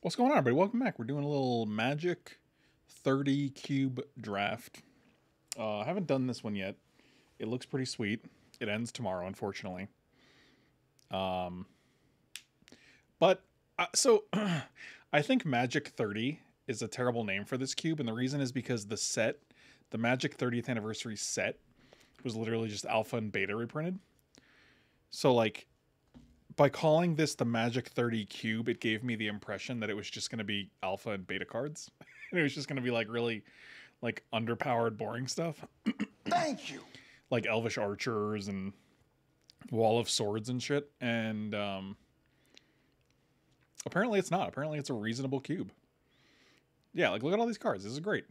What's going on, everybody? Welcome back. We're doing a little Magic 30 cube draft. I haven't done this one yet. It looks pretty sweet. It ends tomorrow, unfortunately. I think Magic 30 is a terrible name for this cube, and the reason is because the set, the Magic 30th Anniversary set, was literally just alpha and beta reprinted. So, like, by calling this the Magic 30 cube, it gave me the impression that it was just going to be alpha and beta cards. And it was just going to be, like, really, like, underpowered, boring stuff. Thank you! Like, Elvish Archers and Wall of Swords and shit. And, apparently it's not. Apparently it's a reasonable cube. Yeah, like, look at all these cards. This is great.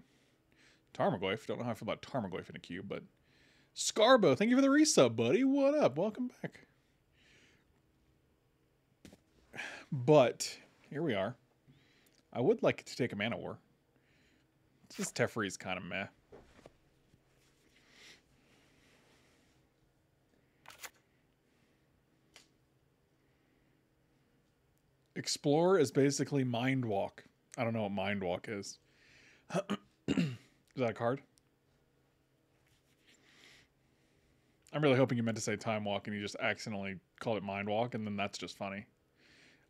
Tarmogoyf. Don't know how I feel about Tarmogoyf in a cube, but... Scarbo, thank you for the resub, buddy. What up? Welcome back. But here we are. I would like to take a Manowar. This Teferi's kind of meh. Explore is basically Mind Walk. I don't know what Mind Walk is. Is that a card? I'm really hoping you meant to say Time Walk and you just accidentally called it Mind Walk, and then that's just funny.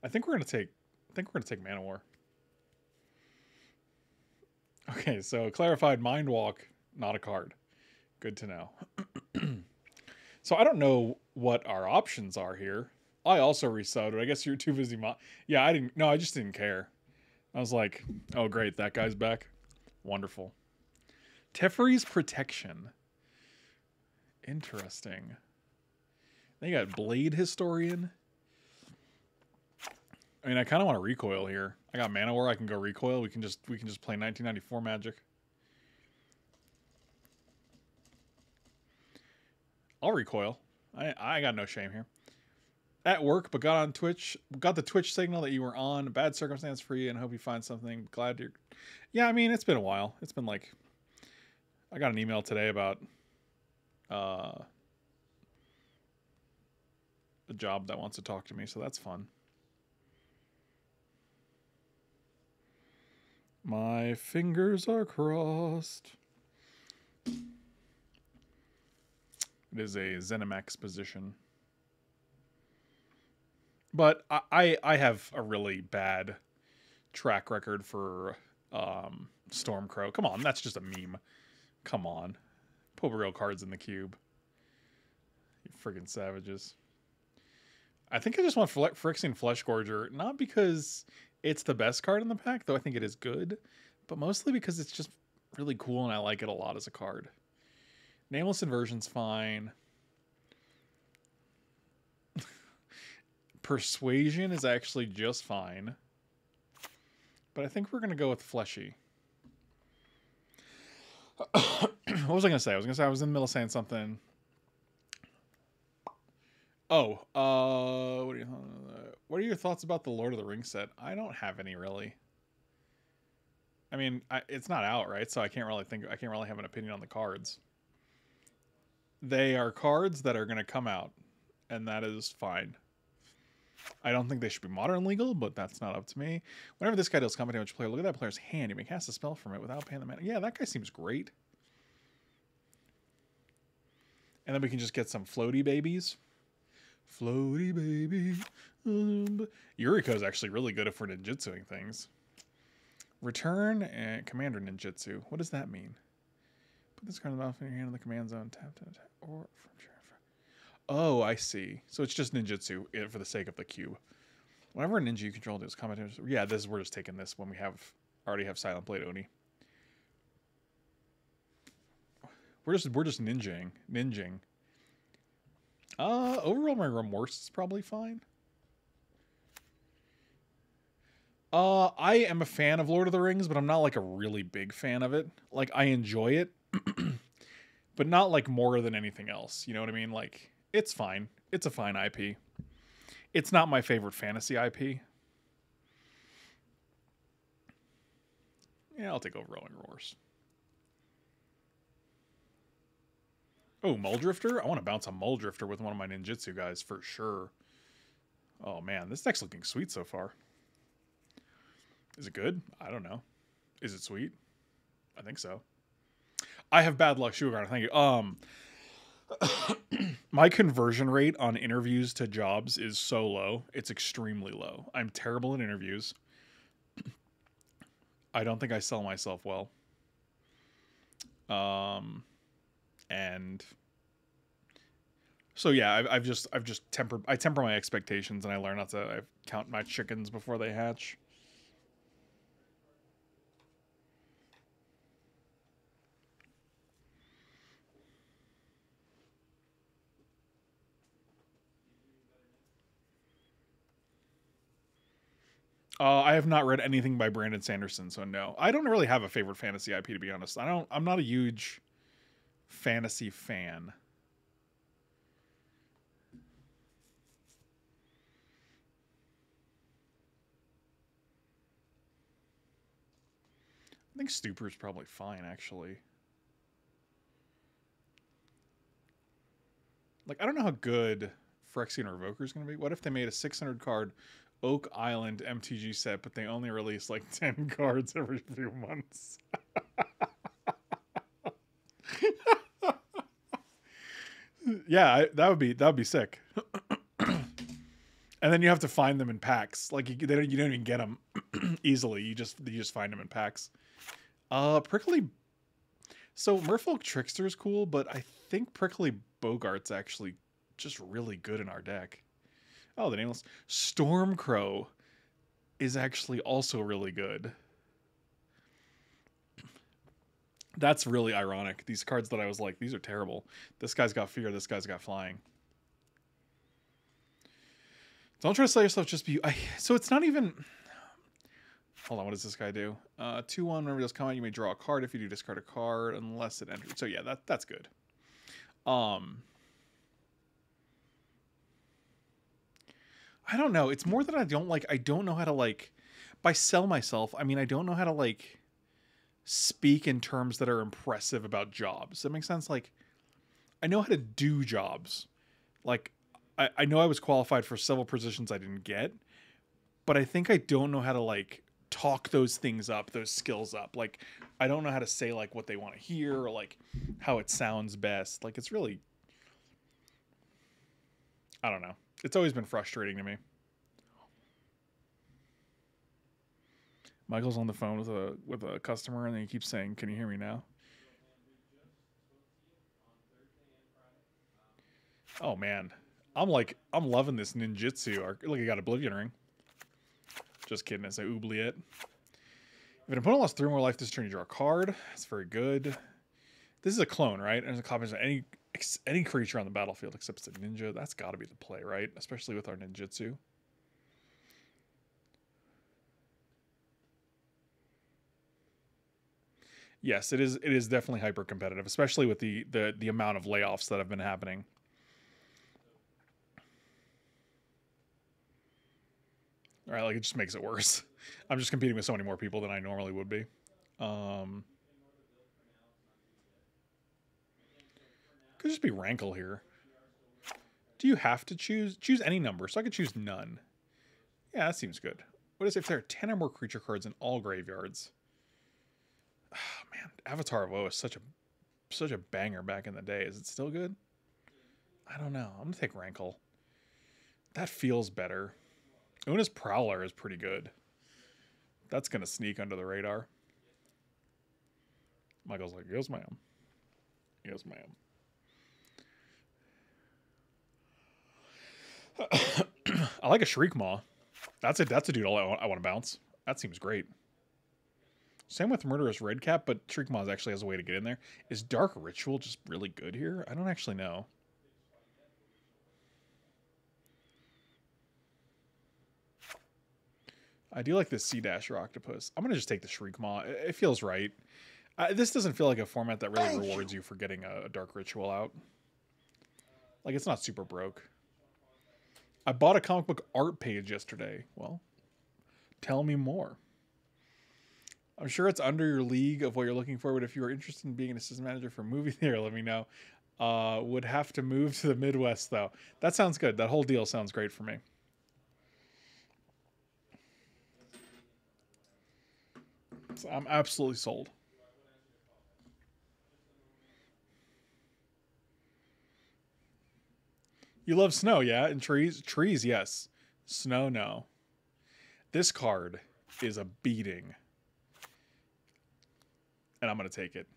I think we're gonna take Manowar. Okay, so clarified, Mind Walk, not a card. Good to know. So I don't know what our options are here. I also resubbed. I guess you're too busy. Yeah, I didn't. No, I just didn't care. I was like, oh great, that guy's back. Wonderful. Teferi's Protection. Interesting. They got Blade Historian. I mean, I kind of want to recoil here. I got Manowar. I can go recoil. We can just play 1994 Magic. I'll recoil. I got no shame here. At work, but got on Twitch. Got the Twitch signal that you were on. Bad circumstance for you, and hope you find something. Glad you're. Yeah, I mean, it's been a while. It's been like. I got an email today about a job that wants to talk to me, so that's fun. My fingers are crossed. It is a Zenimax position. But I have a really bad track record for Stormcrow. Come on, that's just a meme. Come on. Put real cards in the cube. You friggin' savages. I think I just want Phyrexian Fleshgorger, not because... it's the best card in the pack, though I think it is good, but mostly because it's just really cool and I like it a lot as a card. Nameless Inversion's fine. Persuasion is actually just fine. But I think we're going to go with Fleshy. What was I going to say? I was going to say I was in the middle of saying something. Oh, what are your thoughts about the Lord of the Rings set? I don't have any really. I mean, it's not out, right? So I can't really think. I can't really have an opinion on the cards. They are cards that are going to come out, and that is fine. I don't think they should be modern legal, but that's not up to me. Whenever this guy deals combat damage to player, look at that player's hand. You may cast a spell from it without paying the mana. Yeah, that guy seems great. And then we can just get some floaty babies. Floaty baby. Yuriko is actually really good if we're ninjutsuing things. Return and commander ninjutsu. What does that mean? Put this card in the mouth in your hand in the command zone. Tap, tap, tap. Or from. Oh, I see. So it's just ninjutsu for the sake of the cube. Whenever a ninja you control does combat damage. Yeah, this is, we're just taking this when we already have Silent Blade Oni. We're just ninjing. Overwhelming Remorse is probably fine. I am a fan of Lord of the Rings, but I'm not like a really big fan of it. Like, I enjoy it, but not like more than anything else. You know what I mean? Like, it's fine. It's a fine IP. It's not my favorite fantasy IP. Yeah, I'll take Overwhelming Remorse. Oh, Muldrifter? I want to bounce a Muldrifter with one of my ninjutsu guys for sure. Oh man, this deck's looking sweet so far. Is it good? I don't know. Is it sweet? I think so. I have bad luck, Shugarna. Thank you. My conversion rate on interviews to jobs is so low. It's extremely low. I'm terrible at interviews. I don't think I sell myself well. And so yeah, I temper my expectations, and I learn not to count my chickens before they hatch. I have not read anything by Brandon Sanderson, so no. I don't really have a favorite fantasy IP, to be honest. I'm not a huge fantasy fan. I think Stuper's probably fine, actually. Like, I don't know how good Phyrexian Revoker is going to be. What if they made a 600 card Oak Island MTG set, but they only release like 10 cards every few months? Yeah, that would be sick. And then you have to find them in packs. Like you don't even get them easily. You just find them in packs. Prickly. So Merfolk Trickster is cool, but I think Prickly Bogart's actually just really good in our deck. Oh, the Nameless. Stormcrow is actually also really good. That's really ironic. These cards that I was like, these are terrible. This guy's got fear. This guy's got flying. Don't try to sell yourself. Just be... so it's not even... Hold on. What does this guy do? 2-1. Whenever this comment, you may draw a card. If you do, discard a card unless it enters. So yeah, that's good. I don't know. It's more that I don't know how to, like, by sell myself, I mean, I don't know how to, like, speak in terms that are impressive about jobs. Does that make sense? Like, I know how to do jobs. Like, I know I was qualified for several positions I didn't get, but I think I don't know how to, like, talk those things up, those skills up. Like, I don't know how to say, like, what they want to hear or, like, how it sounds best. Like, it's really, I don't know. It's always been frustrating to me. Michael's on the phone with a customer, and he keeps saying, "Can you hear me now?" Oh man, I'm loving this ninjutsu arc. Look, I got Oblivion Ring. Just kidding, I say oubliette. If an opponent lost 3 more life this turn, you draw a card. That's very good. This is a clone, right? There's a copy of any creature on the battlefield except it's a ninja. That's got to be the play, right? Especially with our ninjutsu. Yes, it is definitely hyper competitive, especially with the amount of layoffs that have been happening. All right, like it just makes it worse. I'm just competing with so many more people than I normally would be. Could just be Rankle here. Do you have to choose any number? So I could choose none. Yeah, that seems good. What is if there are 10 or more creature cards in all graveyards? Oh, man, Avatar of Woe is such a banger back in the day. Is it still good? I don't know. I'm gonna take Rankle. That feels better. Una's Prowler is pretty good. That's gonna sneak under the radar. Michael's like, yes, ma'am. Yes, ma'am. I like a Shriek Maw. That's a dude I want to bounce. That seems great. Same with Murderous Redcap, but Shriek Maw actually has a way to get in there. Is Dark Ritual just really good here? I don't actually know. I do like this Sea Dasher Octopus. I'm going to just take the Shriek Maw. It feels right. This doesn't feel like a format that really rewards you for getting a Dark Ritual out. Like, it's not super broke. I bought a comic book art page yesterday. Well, tell me more. I'm sure it's under your league of what you're looking for, but if you are interested in being an assistant manager for a movie theater, let me know. Would have to move to the Midwest, though. That sounds good. That whole deal sounds great for me. cards. I'm absolutely sold. You love snow, yeah? And trees? Trees, yes. Snow, no. This card is a beating. And I'm going to take it.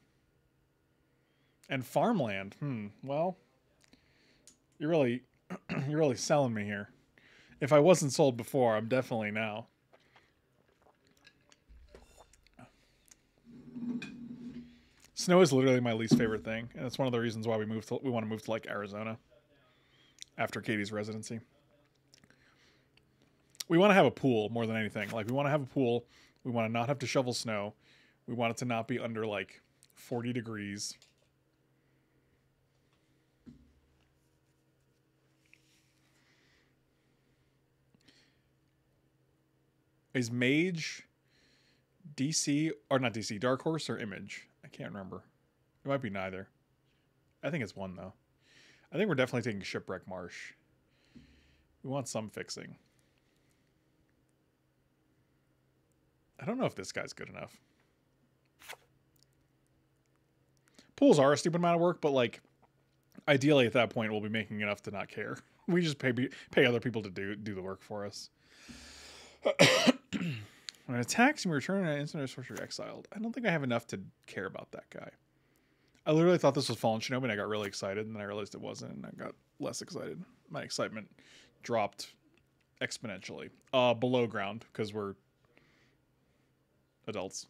And farmland. Well, you're really selling me here. If I wasn't sold before, I'm definitely now. Snow is literally my least favorite thing, and it's one of the reasons why we want to move to like Arizona after Katie's residency. We want to have a pool more than anything. Like, we want to have a pool. We want to not have to shovel snow. We want it to not be under like 40 degrees. Is Mage DC, or not DC, Dark Horse or Image? I can't remember. It might be neither. I think it's one, though. I think we're definitely taking Shipwreck Marsh. We want some fixing. I don't know if this guy's good enough. Pools are a stupid amount of work, but, like, ideally at that point we'll be making enough to not care. We just pay other people to do the work for us. When it attacks, you return an instant or sorcery exiled. I don't think I have enough to care about that guy. I literally thought this was Fallen Shinobi, and I got really excited, and then I realized it wasn't, and I got less excited. My excitement dropped exponentially. Below ground, because we're adults.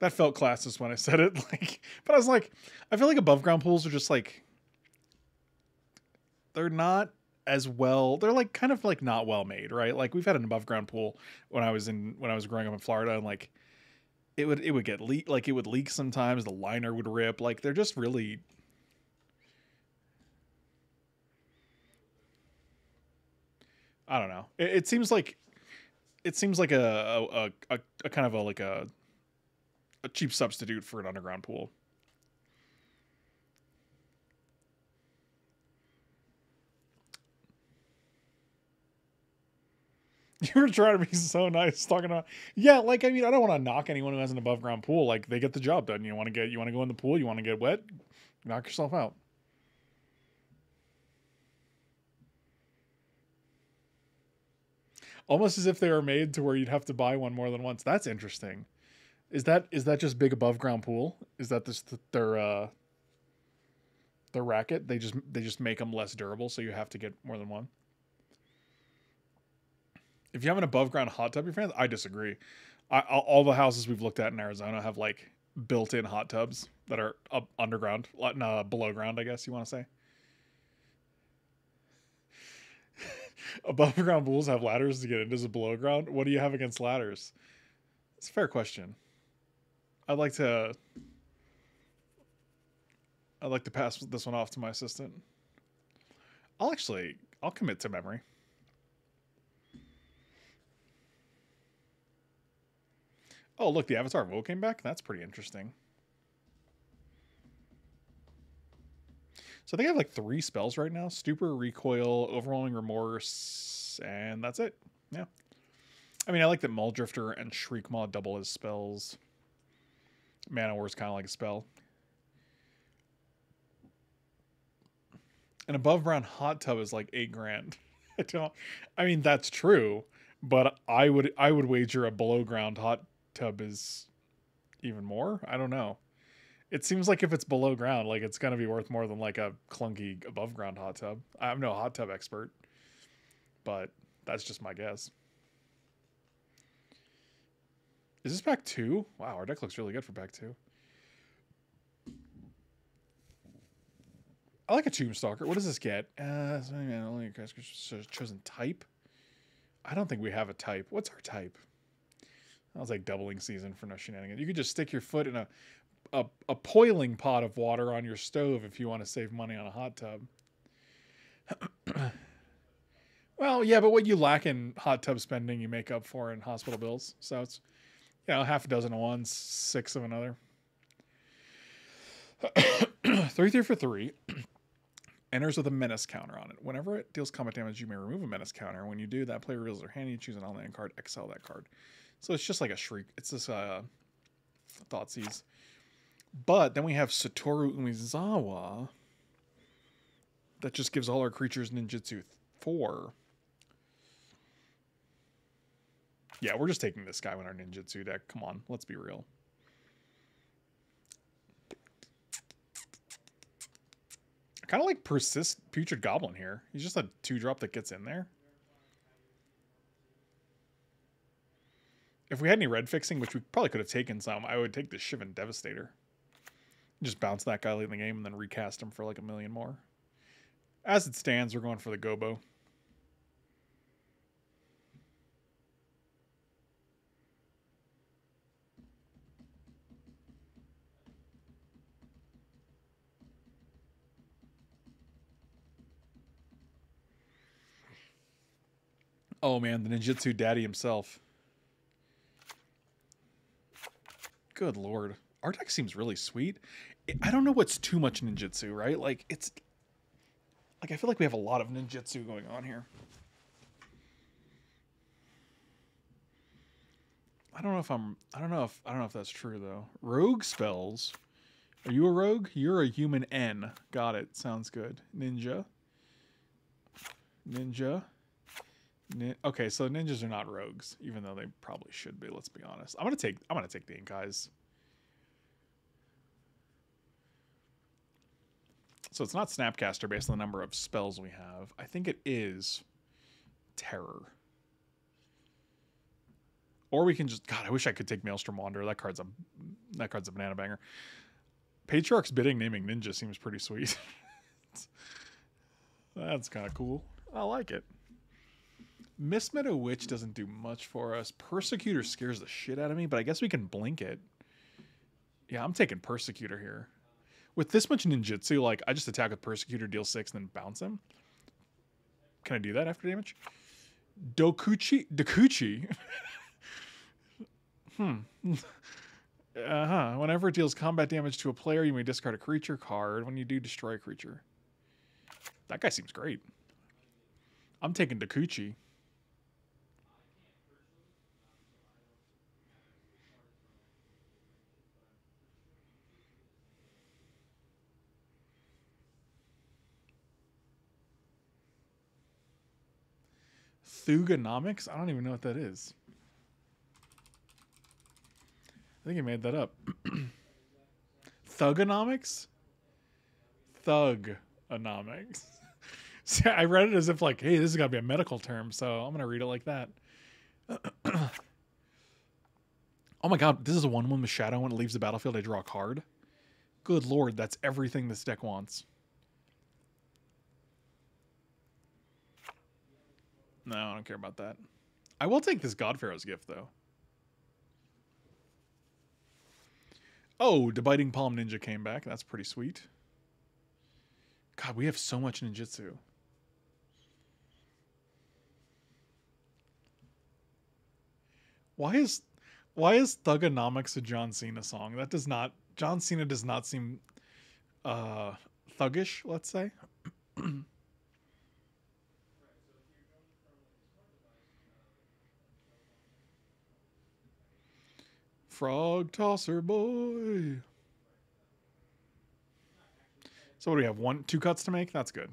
That felt classist when I said it. Like, but I was like, I feel like above ground pools are just like... they're not as well. They're like kind of like not well made, right? Like, we've had an above ground pool when I was growing up in Florida, and like it would get leaked, like it would leak sometimes. The liner would rip. Like, they're just really. I don't know. It seems like a kind of a like a cheap substitute for an underground pool. You were trying to be so nice talking about, yeah, like, I mean, I don't want to knock anyone who has an above ground pool. Like, they get the job done. You want to go in the pool. You want to get wet. Knock yourself out. Almost as if they were made to where you'd have to buy one more than once. That's interesting. Is that just big above ground pool? Is that just their racket? They just make them less durable. So you have to get more than one. If you have an above-ground hot tub, your fans, I disagree. All the houses we've looked at in Arizona have, like, built-in hot tubs that are up underground. No, below ground, I guess you want to say. Above-ground pools have ladders to get into the below ground. What do you have against ladders? It's a fair question. I'd like to pass this one off to my assistant. I'll commit to memory. Oh, look, the Avatar of Woe came back. That's pretty interesting. So I think I have like 3 spells right now. Stupor, Recoil, Overwhelming Remorse, and that's it. Yeah. I mean, I like that Muldrifter and Shriek Maw double as spells. Manowar is kind of like a spell. An above ground hot tub is like $8,000. I mean, that's true, but I would wager a below ground hot tub is even more. I don't know. It seems like if it's below ground, like, it's gonna be worth more than like a clunky above ground hot tub. I'm no hot tub expert, but that's just my guess. Is this pack 2? Wow, our deck looks really good for pack 2. I like a Tombstalker. What does this get? Only chosen type. I don't think we have a type. What's our type? I was like doubling season for no shenanigans. You could just stick your foot in a boiling pot of water on your stove if you want to save money on a hot tub. Well, yeah, but what you lack in hot tub spending, you make up for in hospital bills. So it's, you know, 6 of one, 6 of another. 3-3 for 3. enters with a menace counter on it. Whenever it deals combat damage, you may remove a menace counter. When you do, that player reveals their hand and you choose an all-land card, exile that card. So it's just like a Shriek. It's this Thoughtseize. But then we have Satoru Umezawa. That just gives all our creatures ninjutsu 4. Yeah, we're just taking this guy with our ninjutsu deck. Come on, let's be real. I kind of like Persist Putrid Goblin here. He's just a 2-drop that gets in there. If we had any red fixing, which we probably could have taken some, I would take the Shivan Devastator. Just bounce that guy late in the game and then recast him for like a million more. As it stands, we're going for the Gobo. Oh man, the ninjutsu daddy himself. Good lord. Our deck seems really sweet. I don't know what's too much ninjutsu, right? Like, it's... Like, I feel like we have a lot of ninjutsu going on here. I don't know if that's true, though. Rogue spells. Are you a rogue? You're a human N. Got it. Sounds good. Ninja. Ninja. Okay, so ninjas are not rogues, even though they probably should be, let's be honest. I'm gonna take the Ink Eyes. So it's not Snapcaster based on the number of spells we have. I think it is Terror. Or we can just... God, I wish I could take Maelstrom Wanderer. That card's a banana banger. Patriarch's Bidding naming Ninja seems pretty sweet. That's kind of cool. I like it. Miss Meadow Witch doesn't do much for us. Persecutor scares the shit out of me, but I guess we can blink it. Yeah, I'm taking Persecutor here. With this much ninjutsu, like, I just attack with Persecutor, deal 6, and then bounce him. Can I do that after damage? Dokuchi. Whenever it deals combat damage to a player, you may discard a creature card. When you do, destroy a creature. That guy seems great. I'm taking Dokuchi. Thugonomics? I don't even know what that is. I think he made that up. Thugonomics? Thugonomics. See, I read it as if like, hey, this is got to be a medical term, so I'm going to read it like that. Oh my god, this is a 1/1 with Shadow. When it leaves the battlefield, I draw a card. Good lord, that's everything this deck wants. No, I don't care about that. I will take this God Pharaoh's Gift, though. Oh, the Biting Palm Ninja came back. That's pretty sweet. God, we have so much ninjutsu. Why is Thugonomics a John Cena song? That does not... John Cena does not seem thuggish, let's say. Frog tosser boy. So what do we have? 1, 2 cuts to make? That's good.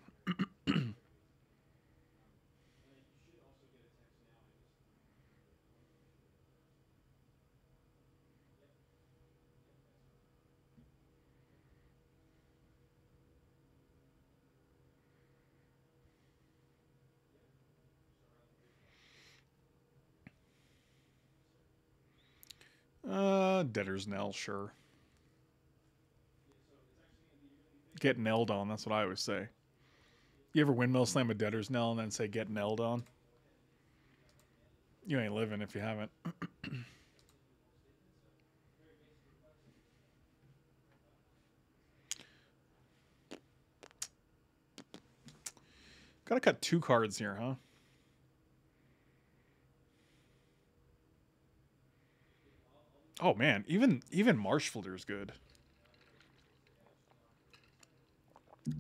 Debtor's Nell, sure. Get Nelled on, that's what I always say. You ever windmill slam a Debtor's Nell and then say get Nelled on? You ain't living if you haven't. Gotta cut 2 cards here, huh? Oh man, even Marshfielder is good.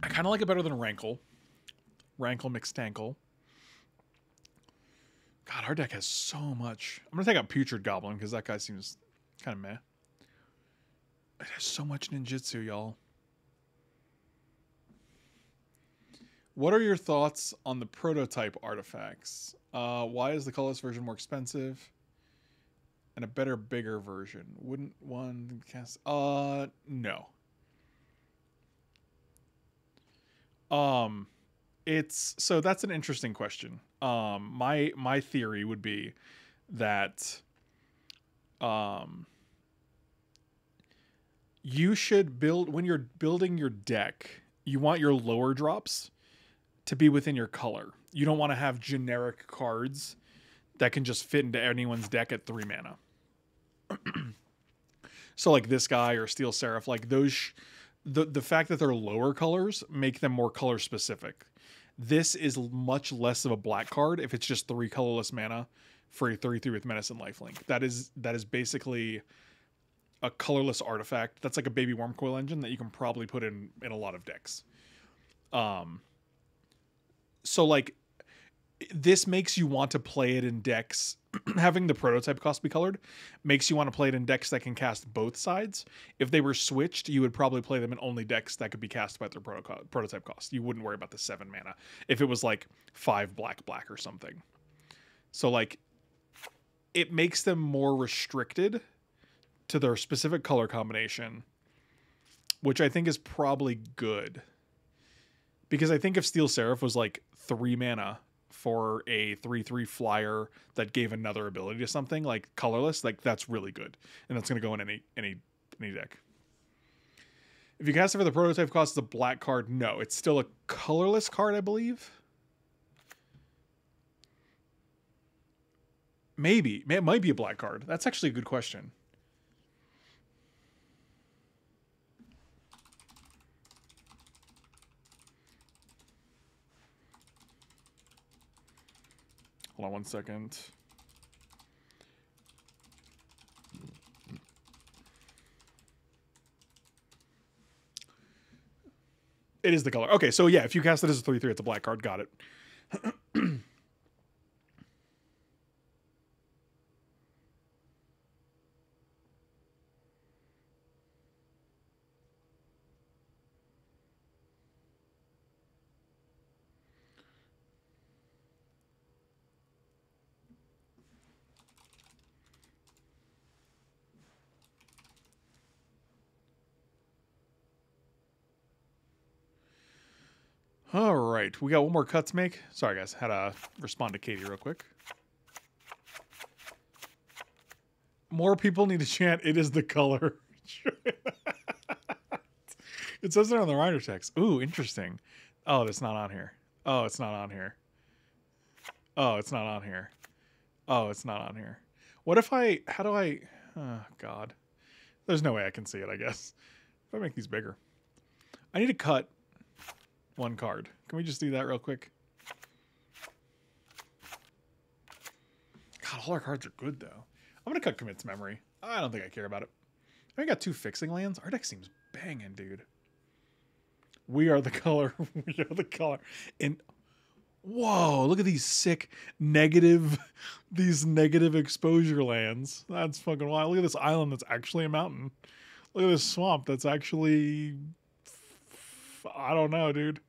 I kind of like it better than Rankle. Rankle McStankle. God, our deck has so much. I'm going to take out Putrid Goblin because that guy seems kind of meh. It has so much ninjutsu, y'all. What are your thoughts on the prototype artifacts? Why is the colorless version more expensive and a better, bigger version? Wouldn't one cast... no. So that's an interesting question. My theory would be that you should build, when you're building your deck, you want your lower drops to be within your color. You don't want to have generic cards that can just fit into anyone's deck at 3 mana. So like this guy or Steel Seraph, like those, the fact that they're lower colors make them more color specific. This is much less of a black card if it's just 3 colorless mana for a 3/3 with menace and lifelink. That is basically a colorless artifact. That's like a baby Wormcoil engine that you can probably put in a lot of decks. So like this makes you want to play it in decks. Having the prototype cost be colored makes you want to play it in decks that can cast both sides. If they were switched, you would probably play them in only decks that could be cast by their prototype cost. You wouldn't worry about the 7 mana if it was like 5 black or something. So like it makes them more restricted to their specific color combination, which I think is probably good. Because I think if Steel Seraph was like 3 mana for a 3/3 flyer that gave another ability to something like colorless, like that's really good, and that's going to go in any deck. If you cast it for the prototype cost as a black card, no, it's still a colorless card, I believe. Maybe it might be a black card. That's actually a good question. Hold on 1 second. It is the color. Okay, so yeah, if you cast it as a 3/3, it's a black card. Got it. All right, we got one more cut to make. Sorry, guys, had to respond to Katie real quick. More people need to chant, "It is the color." It says it on the rider text. Ooh, interesting. Oh, it's not on here. Oh, it's not on here. Oh, it's not on here. Oh, it's not on here. What if I, how do I, oh, God. There's no way I can see it, I guess. If I make these bigger. I need to cut 1 card. Can we just do that real quick? God, all our cards are good, though. I'm going to cut Commit to Memory. I don't think I care about it. I got 2 fixing lands. Our deck seems banging, dude. We are the color. We are the color. And whoa, look at these sick negative, these negative exposure lands. That's fucking wild. Look at this island that's actually a mountain. Look at this swamp that's actually... I don't know, dude.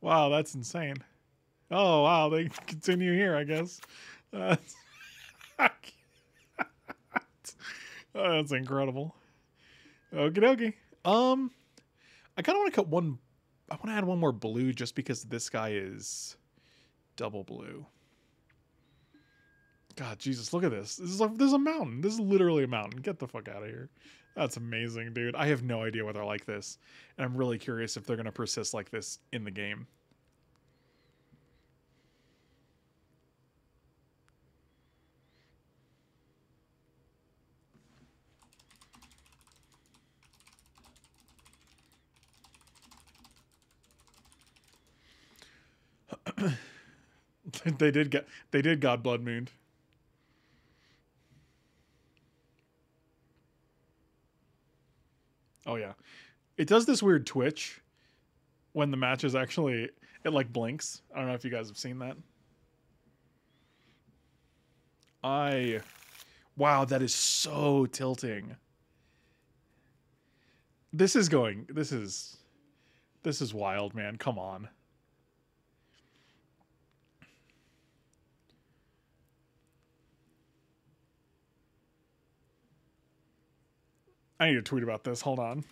Wow, that's insane. Oh, wow, they continue here, I guess. Oh, that's incredible. Okie dokie. I kind of want to cut one... I want to add 1 more blue just because this guy is double blue. God, Jesus, look at this. This is a mountain. This is literally a mountain. Get the fuck out of here. That's amazing, dude. I have no idea whether I like this. And I'm really curious if they're going to persist like this in the game. They did God Blood Mooned. Oh yeah, it does this weird twitch when the match is actually, it like blinks. I don't know if you guys have seen that. Wow, that is so tilting. This is going, this is wild, man. Come on. I need to tweet about this. Hold on.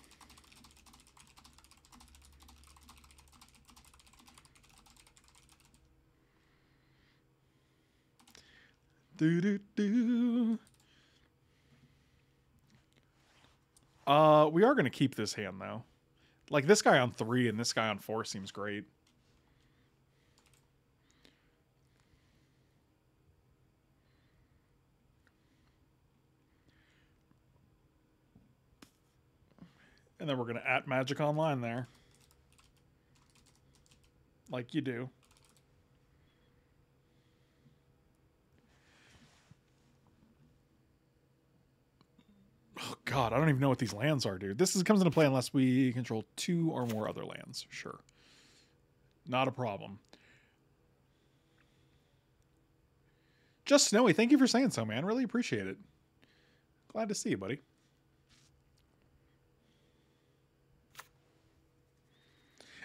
We are going to keep this hand, though. Like, this guy on 3 and this guy on 4 seems great. And then we're going to at Magic Online there. Like you do. Oh, God. I don't even know what these lands are, dude. This comes into play unless we control 2 or more other lands. Sure. Not a problem. Just Snowy, thank you for saying so, man. Really appreciate it. Glad to see you, buddy.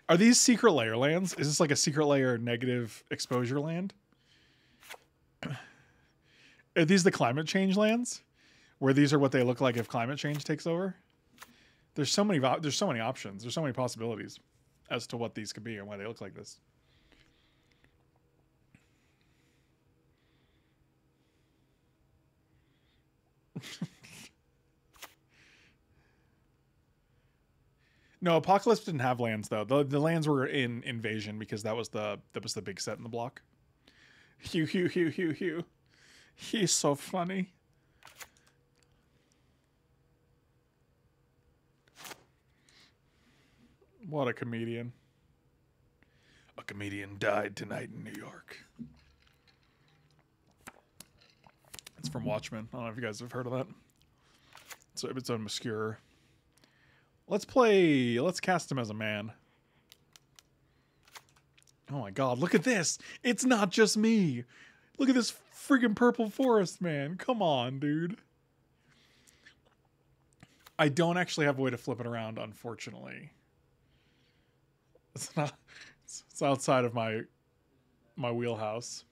Are these secret layer lands? Is this like a secret layer negative exposure land? Are these the climate change lands? Where these are what they look like if climate change takes over? There's so many options. There's so many possibilities as to what these could be and why they look like this. No, Apocalypse didn't have lands though. The lands were in Invasion because that was the big set in the block. Hugh. He's so funny. What a comedian. A comedian died tonight in New York. It's from Watchmen. I don't know if you guys have heard of that. It's an obscure. Let's cast him as a man. Oh my God, look at this. It's not just me. Look at this friggin' purple forest, man. Come on, dude. I don't actually have a way to flip it around, unfortunately. It's outside of my wheelhouse.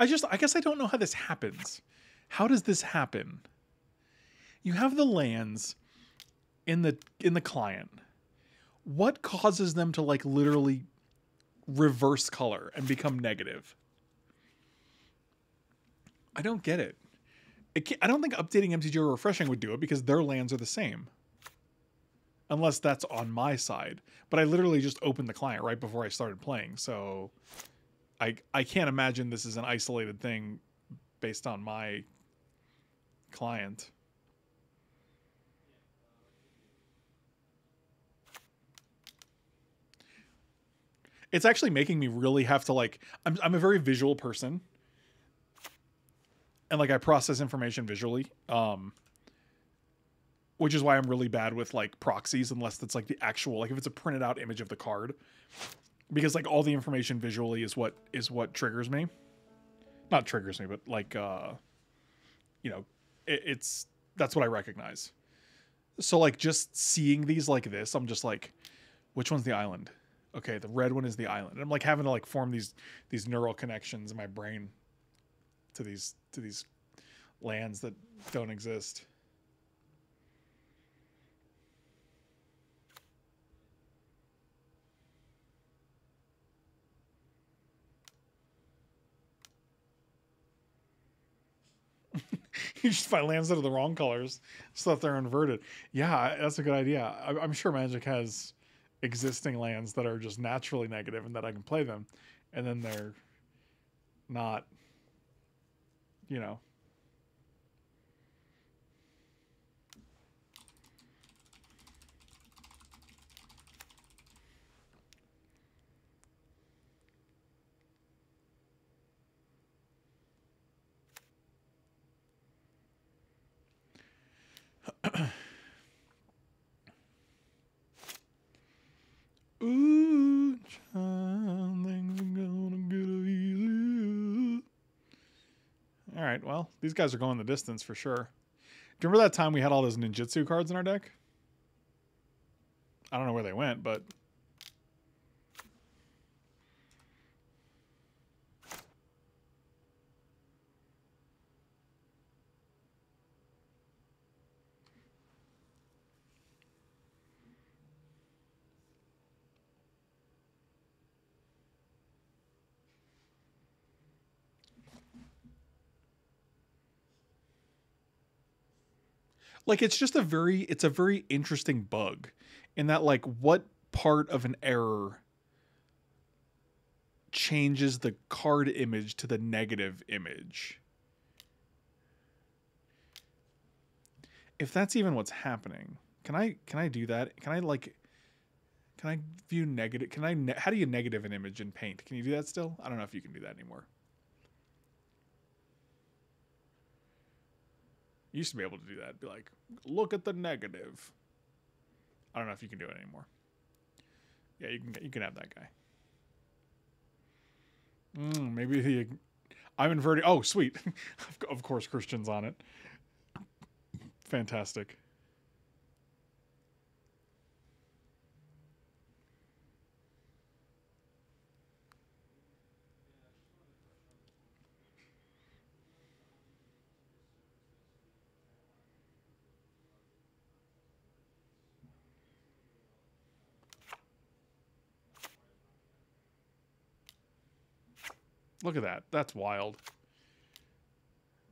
I guess I don't know how this happens. How does this happen? You have the lands in the client. What causes them to like literally reverse color and become negative? I don't get it. I don't think updating MTG or refreshing would do it because their lands are the same. Unless that's on my side. But I literally just opened the client right before I started playing, so I can't imagine this is an isolated thing based on my client. It's actually making me really have to like, I'm a very visual person. And like I process information visually, which is why I'm really bad with like proxies unless it's like the actual, like if it's a printed out image of the card. Because like all the information visually is what triggers me, not triggers me, but like you know, that's what I recognize. So like just seeing these like this, I'm just like, which one's the island? Okay, the red one is the island. And I'm like having to like form these neural connections in my brain to these lands that don't exist. You just buy lands that are the wrong colors so that they're inverted. Yeah, that's a good idea. I'm sure Magic has existing lands that are just naturally negative and that I can play them. And then they're not, you know. Sunshine, things are gonna get easier. All right, well, these guys are going the distance for sure. Do you remember that time we had all those ninjutsu cards in our deck? I don't know where they went, but... Like, it's just a very, it's a very interesting bug in that, like, what part of an error changes the card image to the negative image? If that's even what's happening, can I do that? Can I, like, can I view negative? Can I, how do you negative an image in Paint? Can you do that still? I don't know if you can do that anymore. You used to be able to do that. Be like, look at the negative. I don't know if you can do it anymore. Yeah, you can have that guy. Maybe the... I'm inverted. Oh, sweet. Of course, Christian's on it. Fantastic. Look at that. That's wild.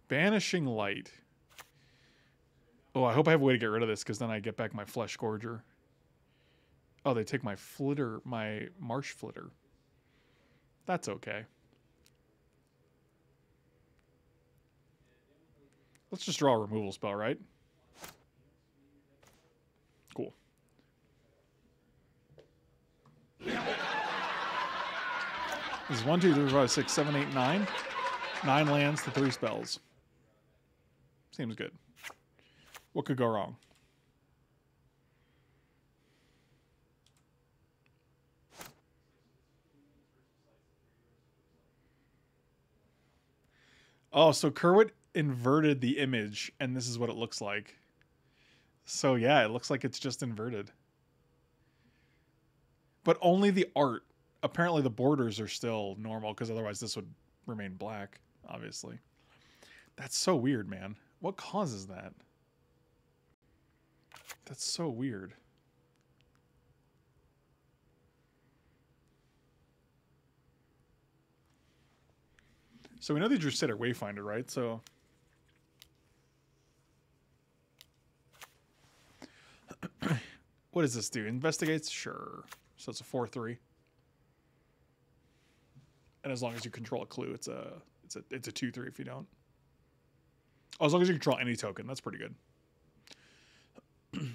Banishing Light. Oh, I hope I have a way to get rid of this, because then I get back my Fleshgorger. Oh, they take my Flitter, my Marsh Flitter. That's okay. Let's just draw a removal spell, right? Cool. This is 1, 2, 3, 5, 6, 7, 8, 9. 9 lands to 3 spells. Seems good. What could go wrong? Oh, so Kerwit inverted the image, and this is what it looks like. So yeah, it looks like it's just inverted. But only the art. Apparently the borders are still normal, because otherwise this would remain black, obviously. That's so weird, man. What causes that? That's so weird. So we know they drew Sitter Wayfinder, right? So what does this do? Investigates? Sure. So it's a 4/3. And as long as you control a clue, it's a 2/3 if you don't. Oh, as long as you control any token, that's pretty good.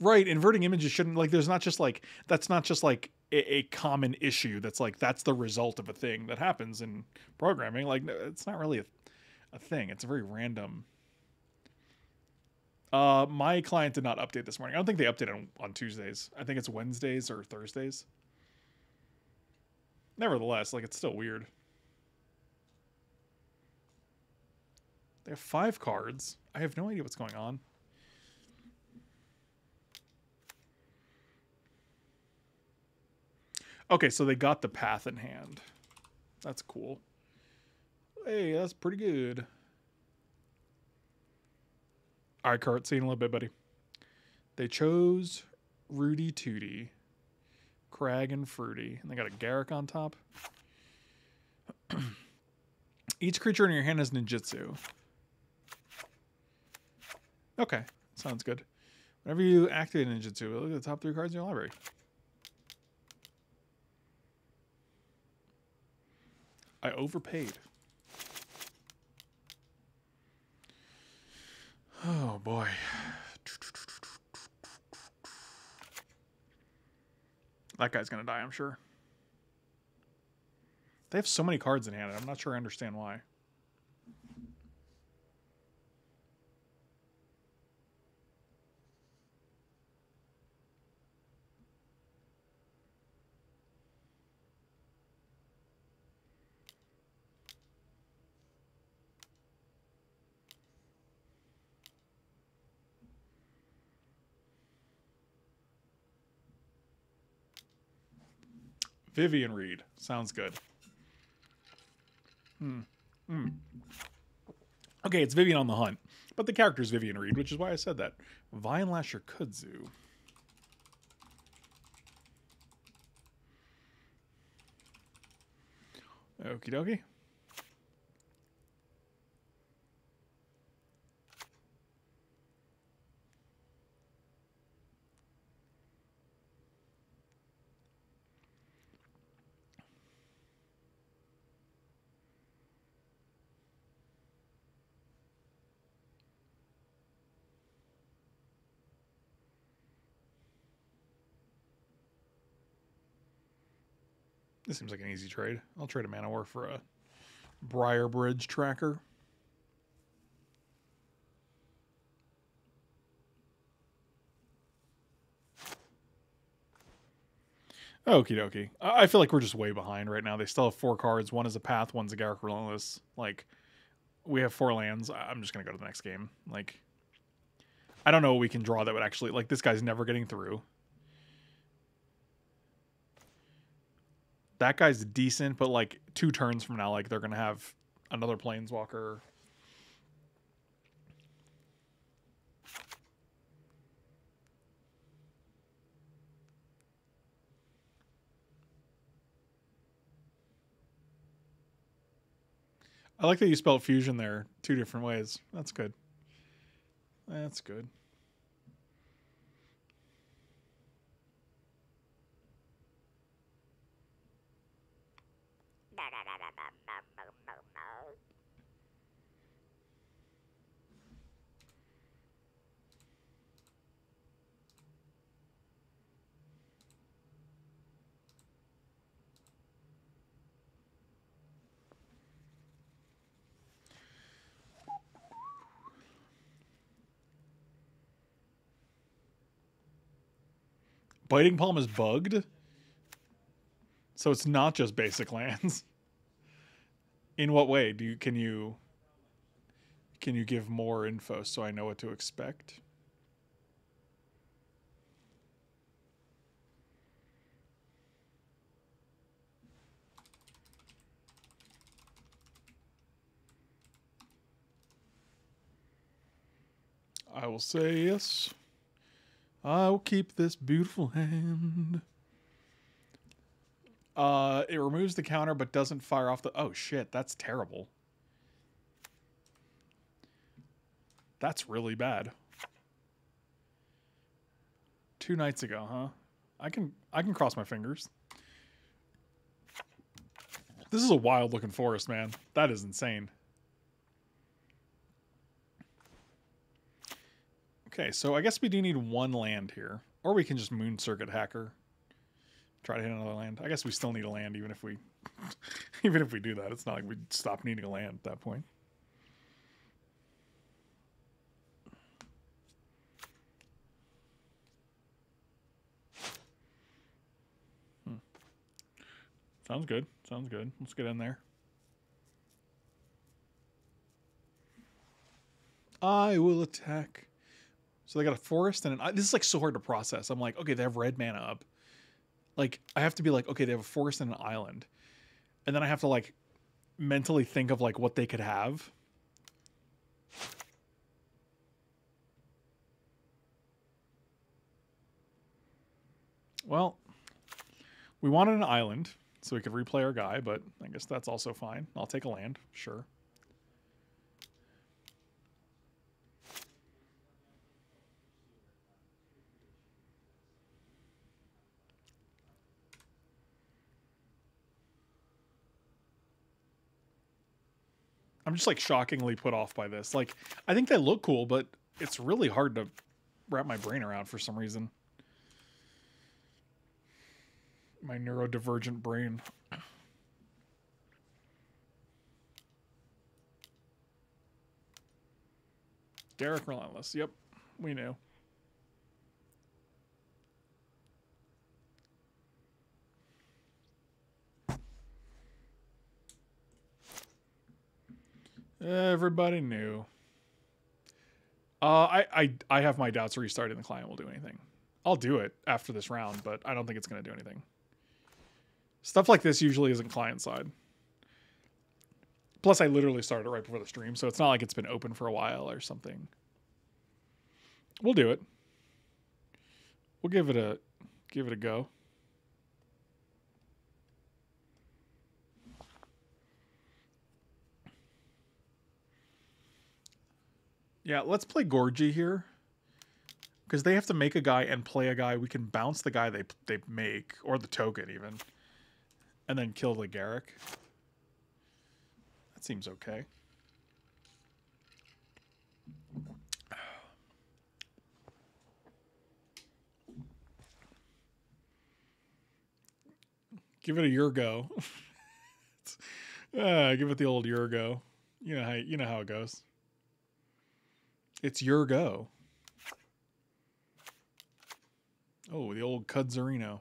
Right, inverting images shouldn't, like, there's not just like, that's not just like a common issue that's like, that's the result of a thing that happens in programming. Like, no, it's not really a thing. It's a very random. My client did not update this morning. I don't think they update on Tuesdays. I think it's Wednesdays or Thursdays. Nevertheless, like, it's still weird. They have 5 cards. I have no idea what's going on. Okay, so they got the path in hand. That's cool. Hey, that's pretty good. All right, Kurt, see you in a little bit, buddy. They chose Rudy Tooty. Crag and Fruity, and they got a Garruk on top. Each creature in your hand has ninjutsu. Okay, sounds good. Whenever you activate ninjutsu, look at the top 3 cards in your library. I overpaid. Oh boy. That guy's going to die, I'm sure. They have so many cards in hand. I'm not sure I understand why. Vivian Reed. Sounds good. Okay, it's Vivian on the Hunt. But the character's Vivian Reed, which is why I said that. Vine Lasher Kudzu. Okie dokie. This seems like an easy trade. I'll trade a Manowar for a Briarbridge Tracker. Okie dokie. I feel like we're just way behind right now. They still have four cards. One is a Path, one's a Garruk Relentless. Like, we have four lands. I'm just going to go to the next game. Like, I don't know what we can draw that would actually... Like, this guy's never getting through. That guy's decent, but like 2 turns from now, like they're gonna have another planeswalker. I like that you spelled fusion there 2 different ways. That's good. That's good. Biting Palm is bugged, so it's not just basic lands. In what way do you can you give more info so I know what to expect? I will say yes. I'll keep this beautiful hand. It removes the counter but doesn't fire off the... Oh, shit. That's terrible. That's really bad. 2 nights ago, huh? I can cross my fingers. This is a wild-looking forest, man. That is insane. Okay, so I guess we do need 1 land here. Or we can just Moon Circuit Hacker. Try to hit another land. I guess we still need a land even if we do that. It's not like we'd stop needing a land at that point. Sounds good. Sounds good. Let's get in there. I will attack. So they got a forest and an... This is like so hard to process. I'm like, okay, they have red mana up. Like, I have to be like, okay, they have a forest and an island. And then I have to like mentally think of like what they could have. Well, we wanted an island so we could replay our guy, but I guess that's also fine. I'll take a land, sure. I'm just like shockingly put off by this. Like, I think they look cool, but it's really hard to wrap my brain around for some reason. My neurodivergent brain. Garruk Relentless. Yep, we knew. Everybody knew. I have my doubts restarting the client will do anything. I'll do it after this round, but I don't think it's going to do anything. Stuff like this usually isn't client side. Plus, I literally started right before the stream, so it's not like it's been open for a while or something. We'll do it. We'll give it a go. Yeah, let's play Gorgie here. Because they have to make a guy and play a guy. We can bounce the guy they make, or the token even, and then kill the Garruk. That seems okay. Give it a Yuriko. Give it the old Yuriko. You know how it goes. It's your go. Oh, the old Cudzarino.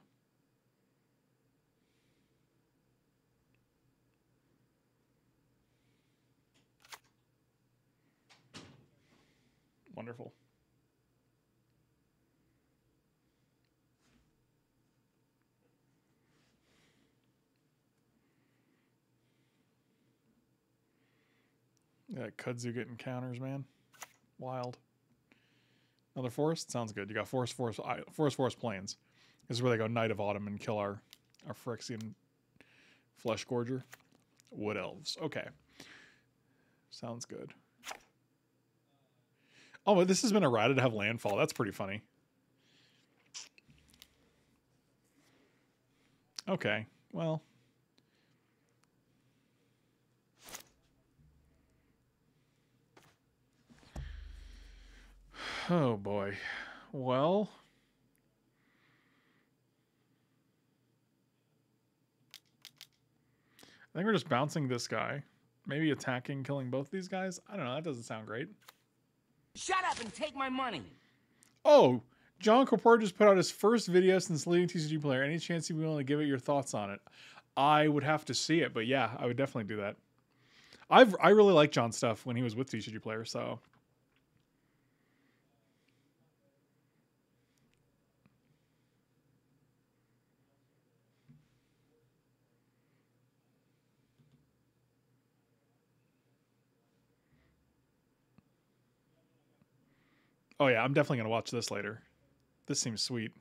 Wonderful. Yeah, Kudzu getting counters, man. Wild. Another forest? Sounds good. You got forest plains. This is where they go Night of Autumn and kill our Phyrexian Fleshgorger. Wood elves. Okay. Sounds good. Oh, but this has been errata to have landfall. That's pretty funny. Okay. Well. Oh boy. Well. I think we're just bouncing this guy. Maybe attacking, killing both these guys. I don't know. That doesn't sound great. Shut up and take my money. Oh, John Corpora just put out his first video since leaving TCG Player. Any chance you'd be willing to give it your thoughts on it? I would have to see it, but yeah, I would definitely do that. I really like John's stuff when he was with TCG Player, so. Oh yeah, I'm definitely gonna watch this later. This seems sweet.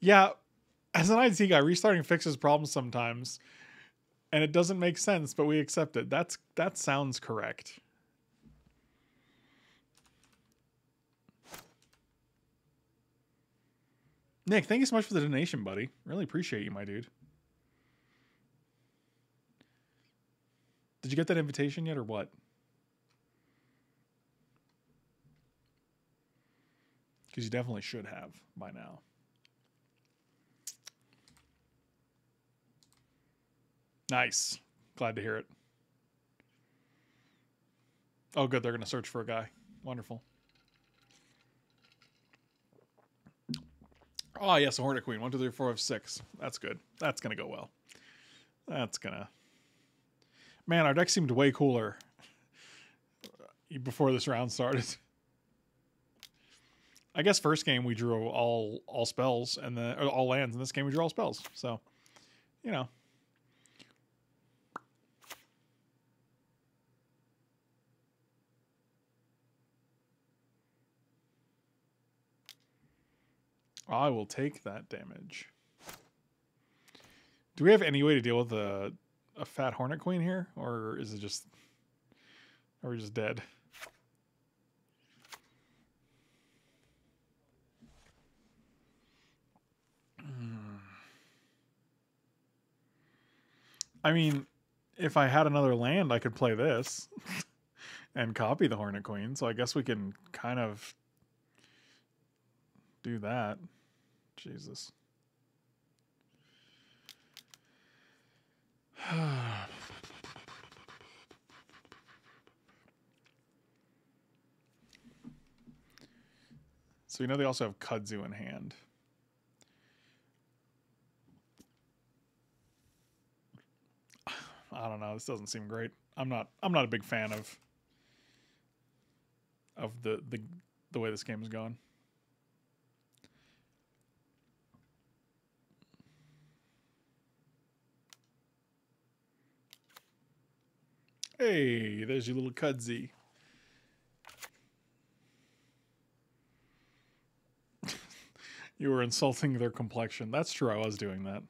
Yeah, as an IT guy, restarting fixes problems sometimes, and it doesn't make sense, but we accept it. That sounds correct. Nick, thank you so much for the donation, buddy. Really appreciate you, my dude. Did you get that invitation yet or what? Because you definitely should have by now. Nice. Glad to hear it. Oh, good. They're going to search for a guy. Wonderful. Oh, yes, a Hornet Queen. 1, 2, 3, 4, 5, 6. That's good. That's going to go well. That's going to... Man, our deck seemed way cooler before this round started. I guess first game we drew all spells, and then all lands. In this game we drew all spells. So, you know. I will take that damage. Do we have any way to deal with a fat Hornet Queen here? Or is it just... Are we just dead? I mean, if I had another land, I could play this. And copy the Hornet Queen. So I guess we can kind of do that. Jesus. So you know they also have Kudzu in hand. I don't know. This doesn't seem great. I'm not a big fan of of the way this game has gone. Hey, there's your little Cudsy. You were insulting their complexion. That's true, I was doing that.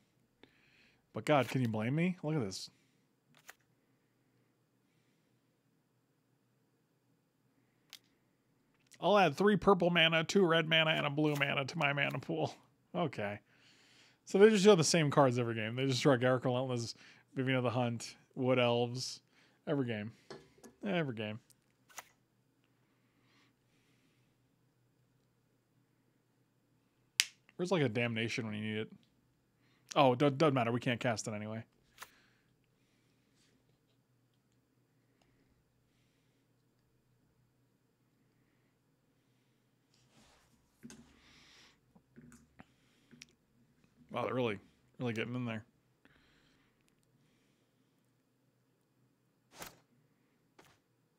But God, can you blame me? Look at this. I'll add 3 purple mana, 2 red mana, and a blue mana to my mana pool. Okay. So they just show the same cards every game. They just draw Garruk Relentless, Vivian of the Hunt, Wood Elves. Every game. Every game. Where's like a damnation when you need it? Oh, it doesn't matter. We can't cast it anyway. Wow, they're really getting in there.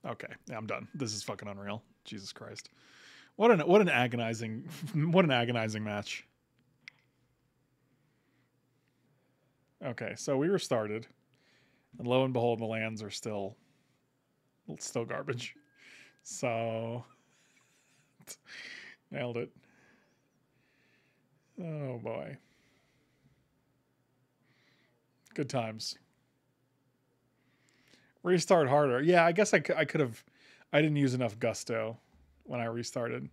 Okay, yeah, I'm done. This is fucking unreal. Jesus Christ. What an agonizing match. Okay, so we restarted. And lo and behold, the lands are still garbage. So nailed it. Oh boy. Good times. Restart harder. Yeah, I guess I could have... I didn't use enough gusto when I restarted.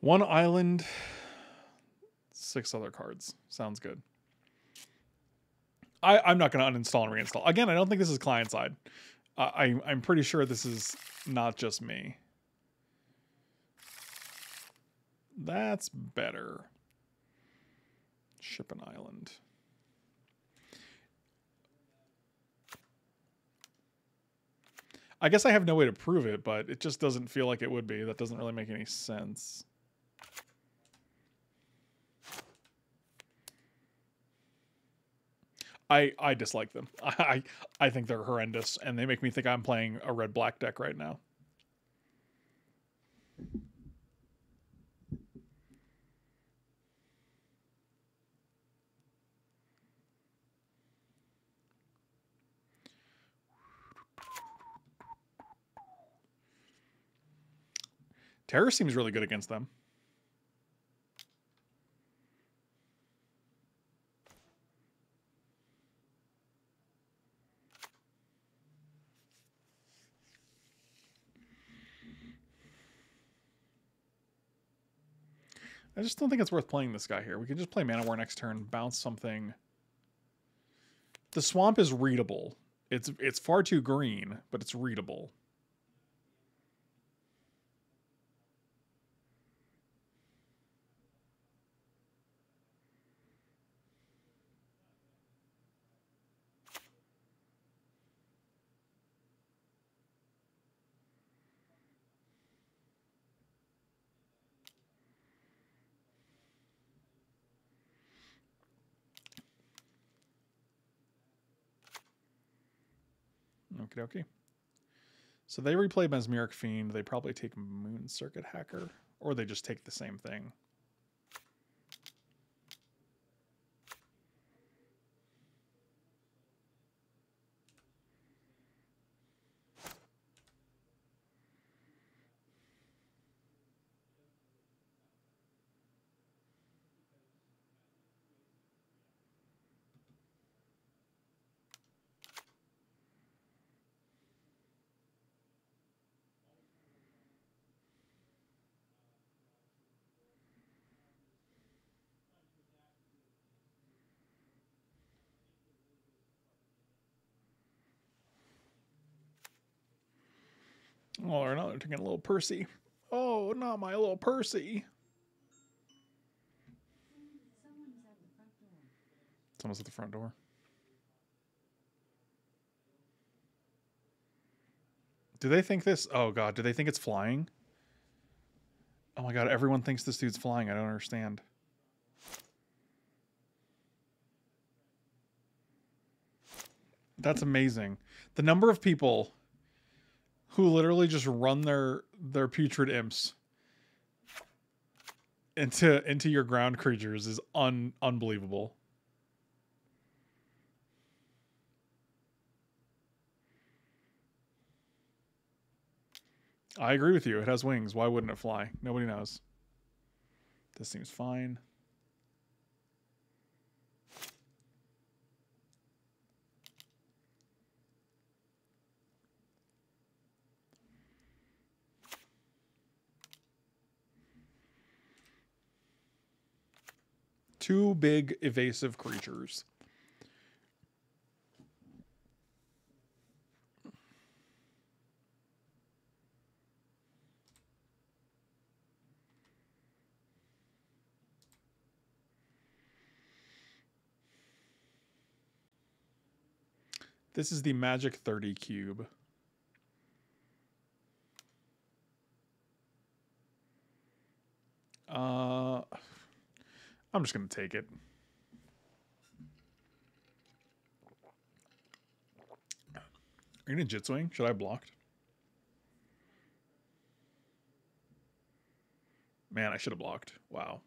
One island, 6 other cards. Sounds good. I'm not going to uninstall and reinstall. Again, I don't think this is client side. I'm pretty sure this is not just me. That's better. Ship an island. I guess I have no way to prove it, but it just doesn't feel like it would be. That doesn't really make any sense. I dislike them. I think they're horrendous, and they make me think I'm playing a red-black deck right now. Terror seems really good against them. I just don't think it's worth playing this guy here. We can just play Manowar next turn, bounce something. The swamp is readable. It's far too green, but it's readable. Okay. So they replay Mesmeric Fiend. They probably take Moon Circuit Hacker, or they just take the same thing. All or another, taking a little Percy. Oh, not my little Percy. Someone's at the front door. Do they think this? Oh, God. Do they think it's flying? Oh, my God. Everyone thinks this dude's flying. I don't understand. That's amazing. The number of people who literally just run their putrid imps into your ground creatures is unbelievable. I agree with you. It has wings. Why wouldn't it fly? Nobody knows. This seems fine. Two big evasive creatures. This is the Magic 30 cube. I'm just going to take it. Are you going to jitsuing? Should I have blocked? Man, I should have blocked. Wow.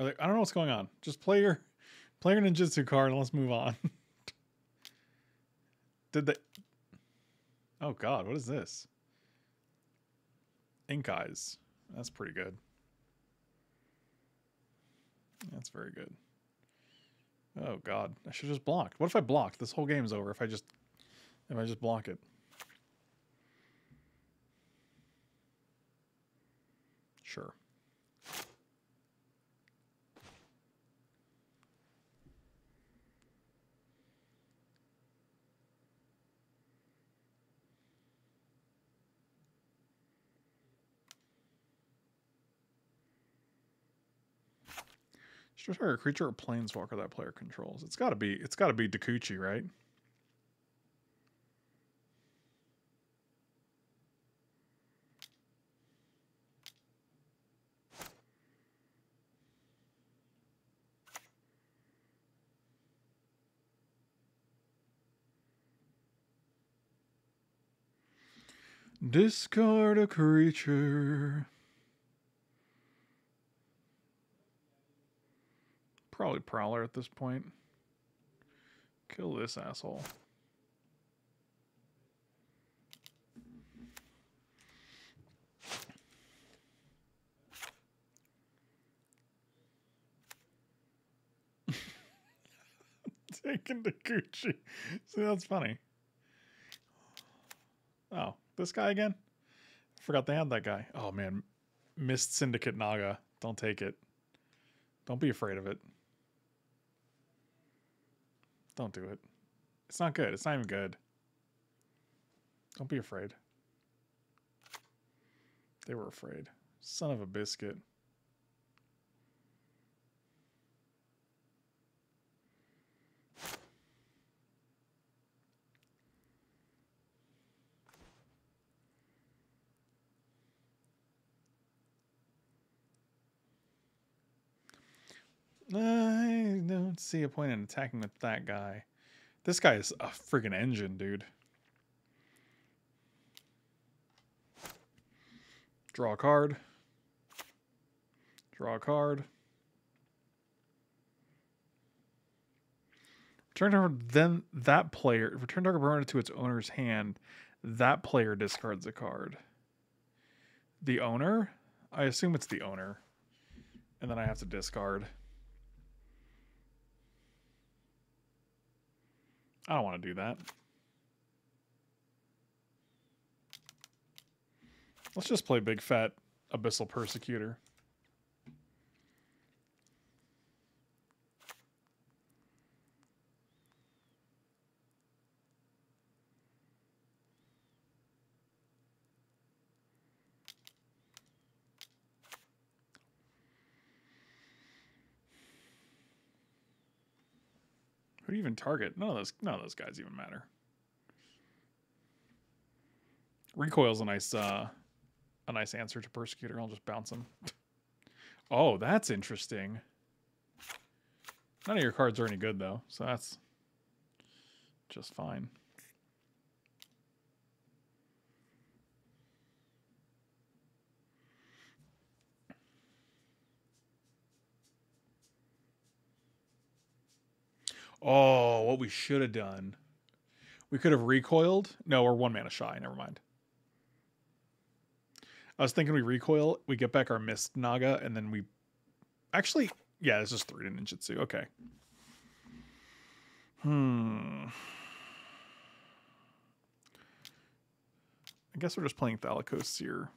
I don't know what's going on. Just play your ninjutsu card and let's move on. Did they? Oh God, what is this? Ink Eyes. That's pretty good. That's very good. Oh God, I should have just blocked. What if I blocked? This whole game is over. If I just block it. Sure. Just a creature or planeswalker that player controls. It's gotta be Dokuchi, right? Discard a creature. Probably Prowler at this point. Kill this asshole. Taking the Gucci. See, that's funny. Oh, this guy again? I forgot they had that guy. Oh, man. Missed Syndicate Naga. Don't take it. Don't be afraid of it. Don't do it. It's not good. It's not even good. Don't be afraid. They were afraid. Son of a biscuit. I don't see a point in attacking with that guy. This guy is a freaking engine, dude. Draw a card. Draw a card. Return target, then that player. Return target permanent to its owner's hand. That player discards a card. The owner? I assume it's the owner. And then I have to discard. I don't want to do that. Let's just play big fat Abyssal Persecutor. Who do you even target? None of those guys even matter. Recoil's a nice answer to Persecutor. I'll just bounce him. Oh, that's interesting. None of your cards are any good though, so that's just fine. Oh, what we should have done. We could have recoiled. No, we're one mana shy. Never mind. I was thinking we recoil. We get back our Mist Naga, and then we... Actually, yeah, it's just 3 to ninjutsu. Okay. I guess we're just playing Thalikos Seer.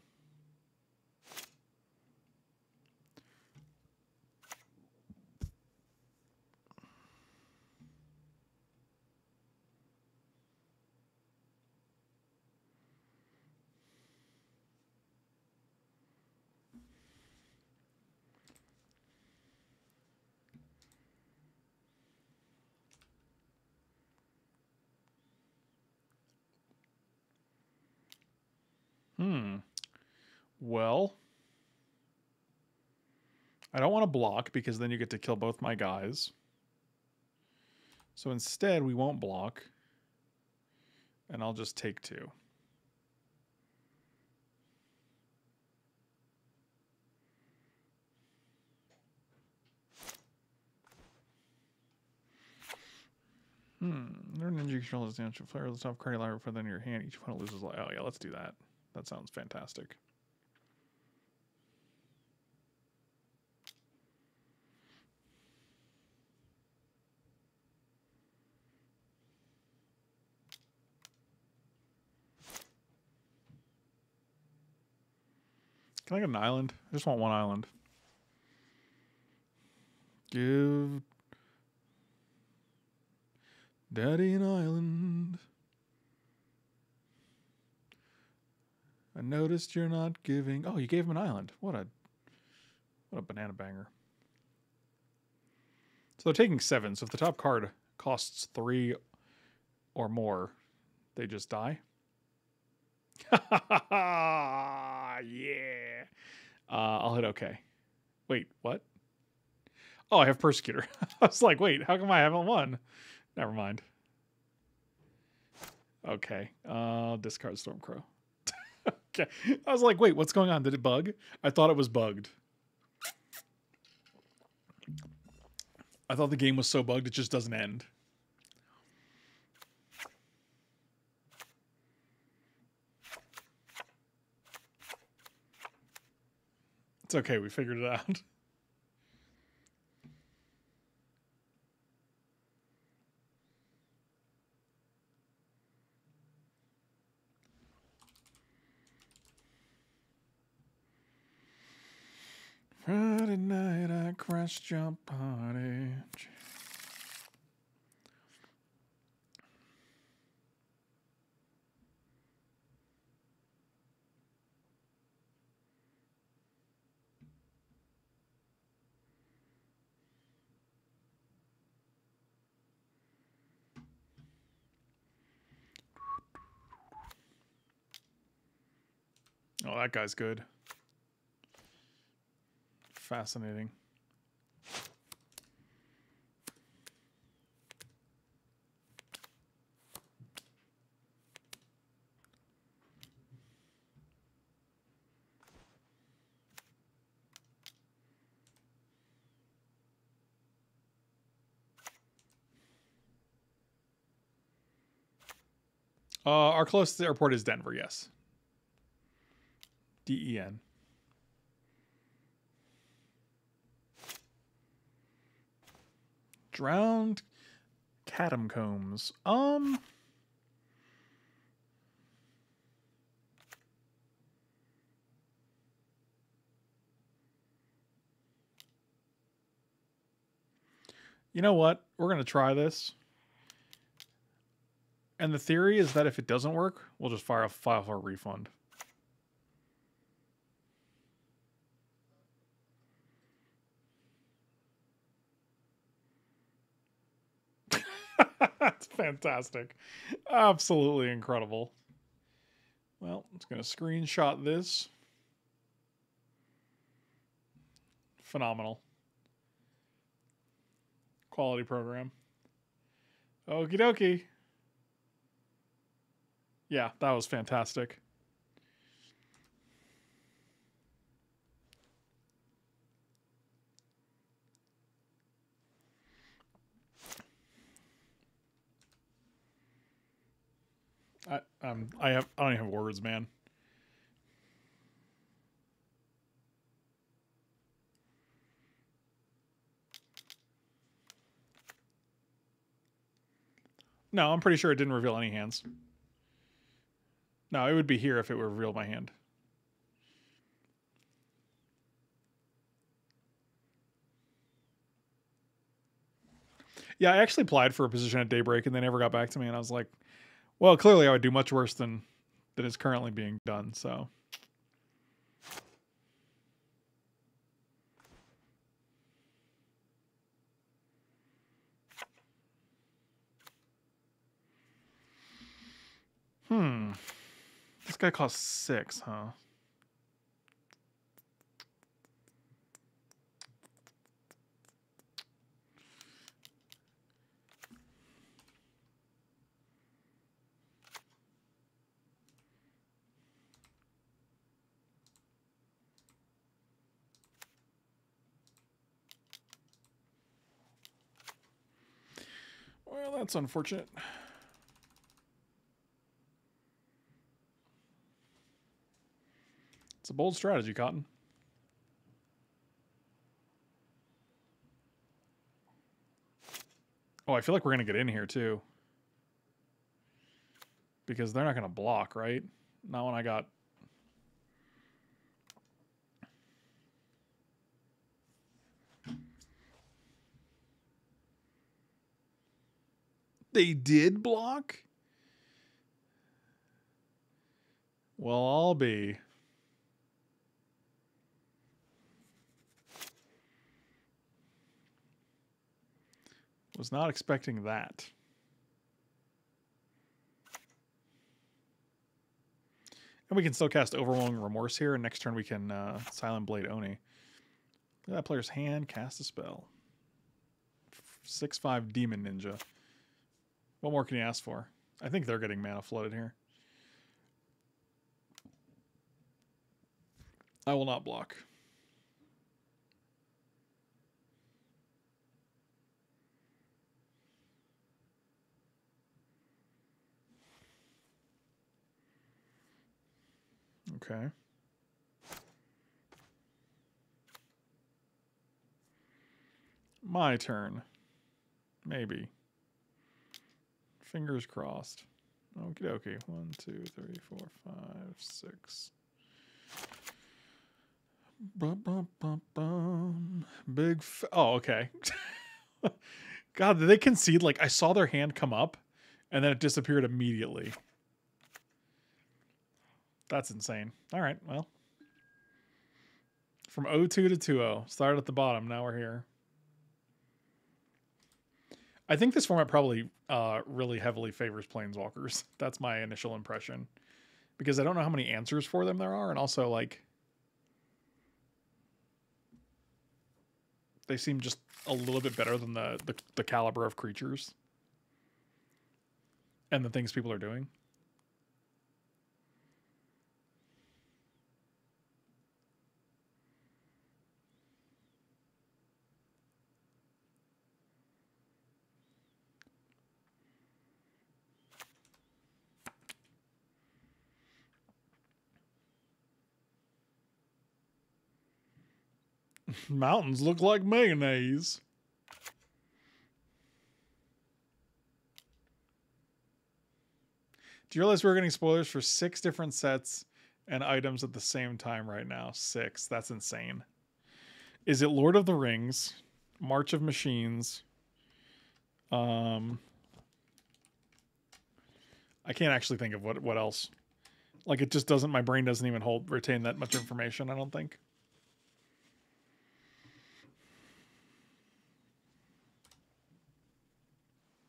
Well, I don't want to block because then you get to kill both my guys. So instead, we won't block. And I'll just take 2. Your ninja controls the natural flare of the top card library before then your hand. Each opponent loses life. Oh yeah, let's do that. That sounds fantastic. Can I get an island? I just want one island. Give Daddy an island. I noticed you're not giving. Oh, you gave him an island. What a banana banger. So they're taking 7. So if the top card costs 3 or more, they just die. Yeah. I'll hit okay. Wait, what? Oh, I have Persecutor. I was like, wait, how come I haven't won? Never mind. Okay. Discard Stormcrow. Okay. I was like, wait, what's going on? Did it bug? I thought it was bugged. I thought the game was so bugged it just doesn't end. It's okay, we figured it out. Friday night I crashed your party. Oh, that guy's good. Fascinating. Our closest airport is Denver, yes. D-E-N. Drowned Catacombs. You know what? We're going to try this. And the theory is that if it doesn't work, we'll just file for a refund. That's fantastic. Absolutely incredible. Well, I'm just going to screenshot this. Phenomenal. Quality program. Okie dokie. Yeah, that was fantastic. I don't even have words, man. No, I'm pretty sure it didn't reveal any hands. No, it would be here if it revealed my hand. Yeah, I actually applied for a position at Daybreak and they never got back to me, and I was like, well, clearly I would do much worse than is currently being done, so. This guy costs 6, huh? Well, that's unfortunate. It's a bold strategy, Cotton. Oh, I feel like we're going to get in here, too. Because they're not going to block, right? Not when I got... They did block? Well, I'll be. Was not expecting that. And we can still cast Overwhelming Remorse here, and next turn we can Silent Blade Oni. Look at that player's hand, cast a spell. 6/5 Demon Ninja. What more can you ask for? I think they're getting mana flooded here. I will not block. Okay. My turn. Maybe. Fingers crossed. Okie dokie. 1, 2, 3, 4, 5, 6. Bum, bum, bum, bum. Big. Oh, okay. God, did they concede? Like, I saw their hand come up and then it disappeared immediately. That's insane. All right, well. From 0-2 to 2-0. Started at the bottom, now we're here. I think this format probably really heavily favors Planeswalkers. That's my initial impression. Because I don't know how many answers for them there are, and also, like... They seem just a little bit better than the caliber of creatures. And the things people are doing. Mountains look like mayonnaise. Do you realize we're getting spoilers for 6 different sets and items at the same time right now? 6. That's insane. Is it Lord of the Rings, March of Machines? I can't actually think of what else. Like, it just doesn't, my brain doesn't even retain that much information, I don't think.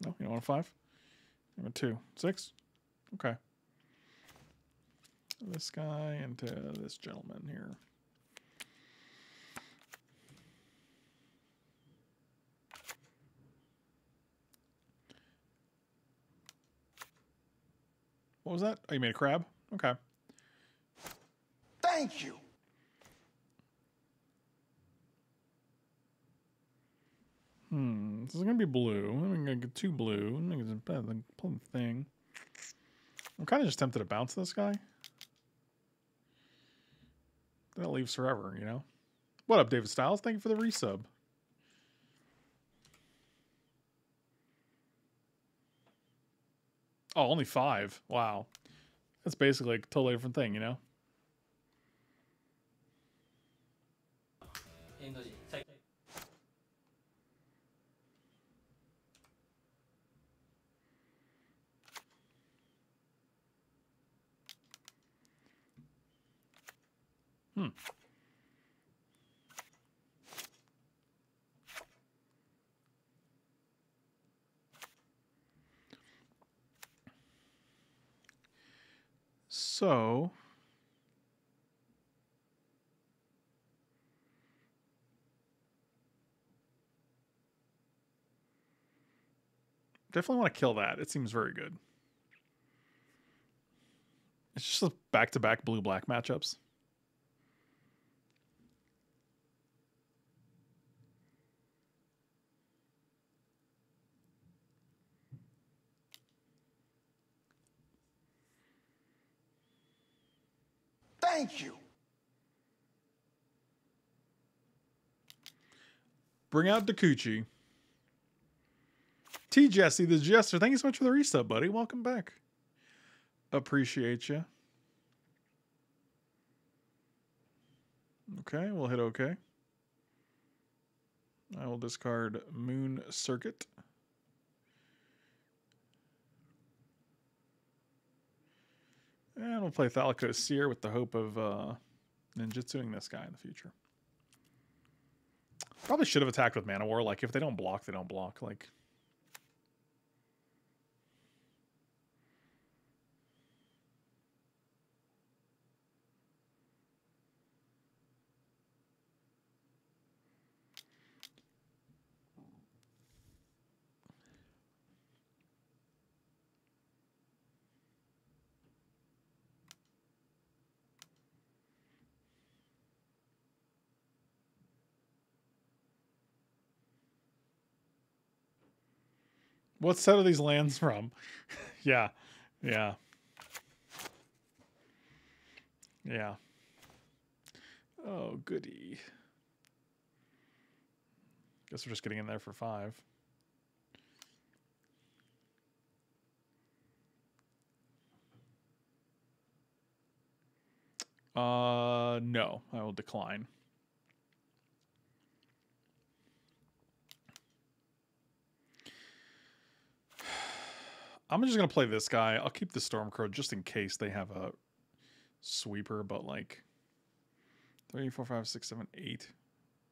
No, you don't want a 5? You want a 2. 6? Okay. This guy into this gentleman here. What was that? Oh, you made a crab? Okay. Thank you. This is going to be blue. I'm going to get 2 blue. I'm going to get a thing. I'm kind of just tempted to bounce this guy. That leaves forever, you know? What up, David Styles? Thank you for the resub. Oh, only 5. Wow. That's basically a totally different thing, you know? So, definitely want to kill that. It seems very good. It's just a back-to-back blue-black matchups. Thank you. Bring out Dokuchi. T. Jesse, the Jester. Thank you so much for the resub, buddy. Welcome back. Appreciate you. Okay, we'll hit okay. I will discard Moon Circuit. And we'll play Thalikos Seer with the hope of ninjutsuing this guy in the future. Probably should have attacked with Manowar. Like, if they don't block, they don't block. Like, what set are these lands from? Yeah. Yeah. Yeah. Oh, goody. Guess we're just getting in there for 5. No, I will decline. I'm just going to play this guy. I'll keep the Stormcrow just in case they have a sweeper, but like 3, 4, 5, 6, 7, 8.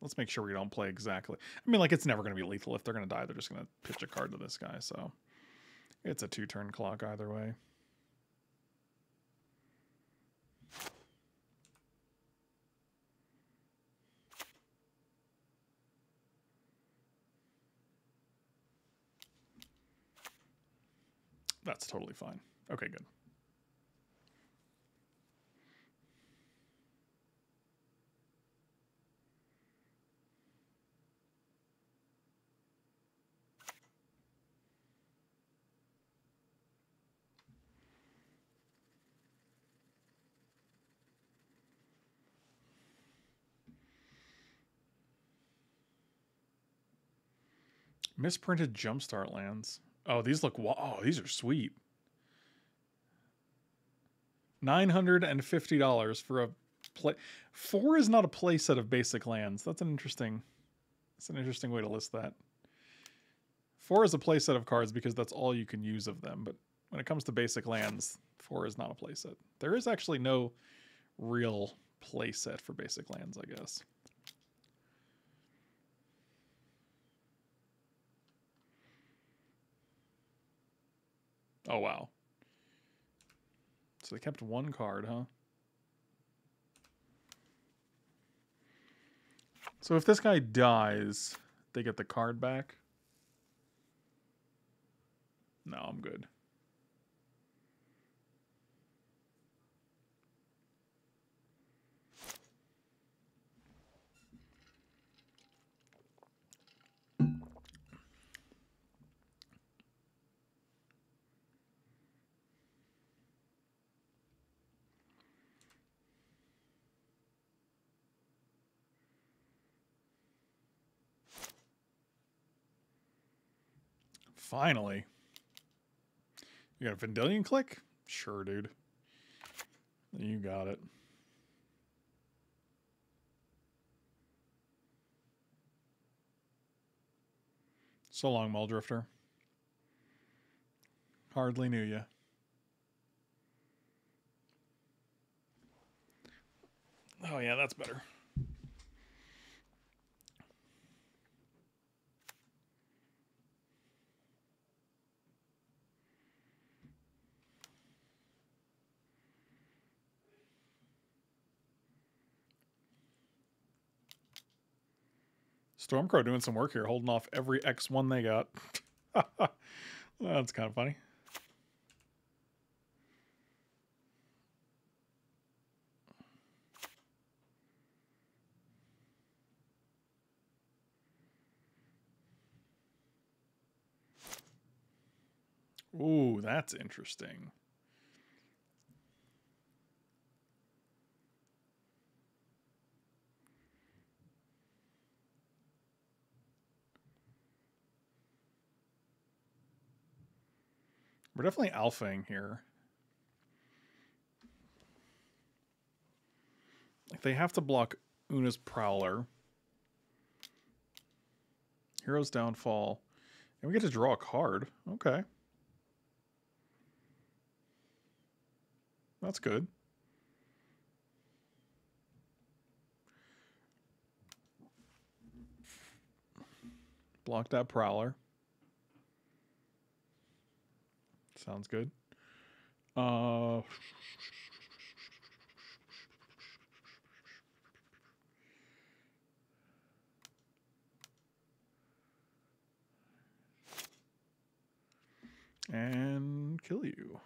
Let's make sure we don't play exactly. I mean, like, it's never going to be lethal. If they're going to die, they're just going to pitch a card to this guy. So it's a 2-turn clock either way. That's totally fine. Okay, good. Misprinted Jumpstart lands. Oh, these look... Oh, these are sweet. $950 for a play... Four is not a play set of basic lands. That's an interesting... That's an interesting way to list that. Four is a play set of cards because that's all you can use of them. But when it comes to basic lands, four is not a play set. There is actually no real play set for basic lands, I guess. Oh, wow. So they kept one card, huh? So if this guy dies, they get the card back? No, I'm good. Finally. You got a Vendilion Clique? Sure, dude. You got it. So long, Muldrifter. Hardly knew ya. Oh yeah, that's better. Stormcrow doing some work here, holding off every X1 they got. That's kind of funny. Ooh, that's interesting. We're definitely alphaing here. Like they have to block Una's Prowler. Hero's Downfall. And we get to draw a card. Okay. That's good. Block that Prowler. Sounds good. And kill you.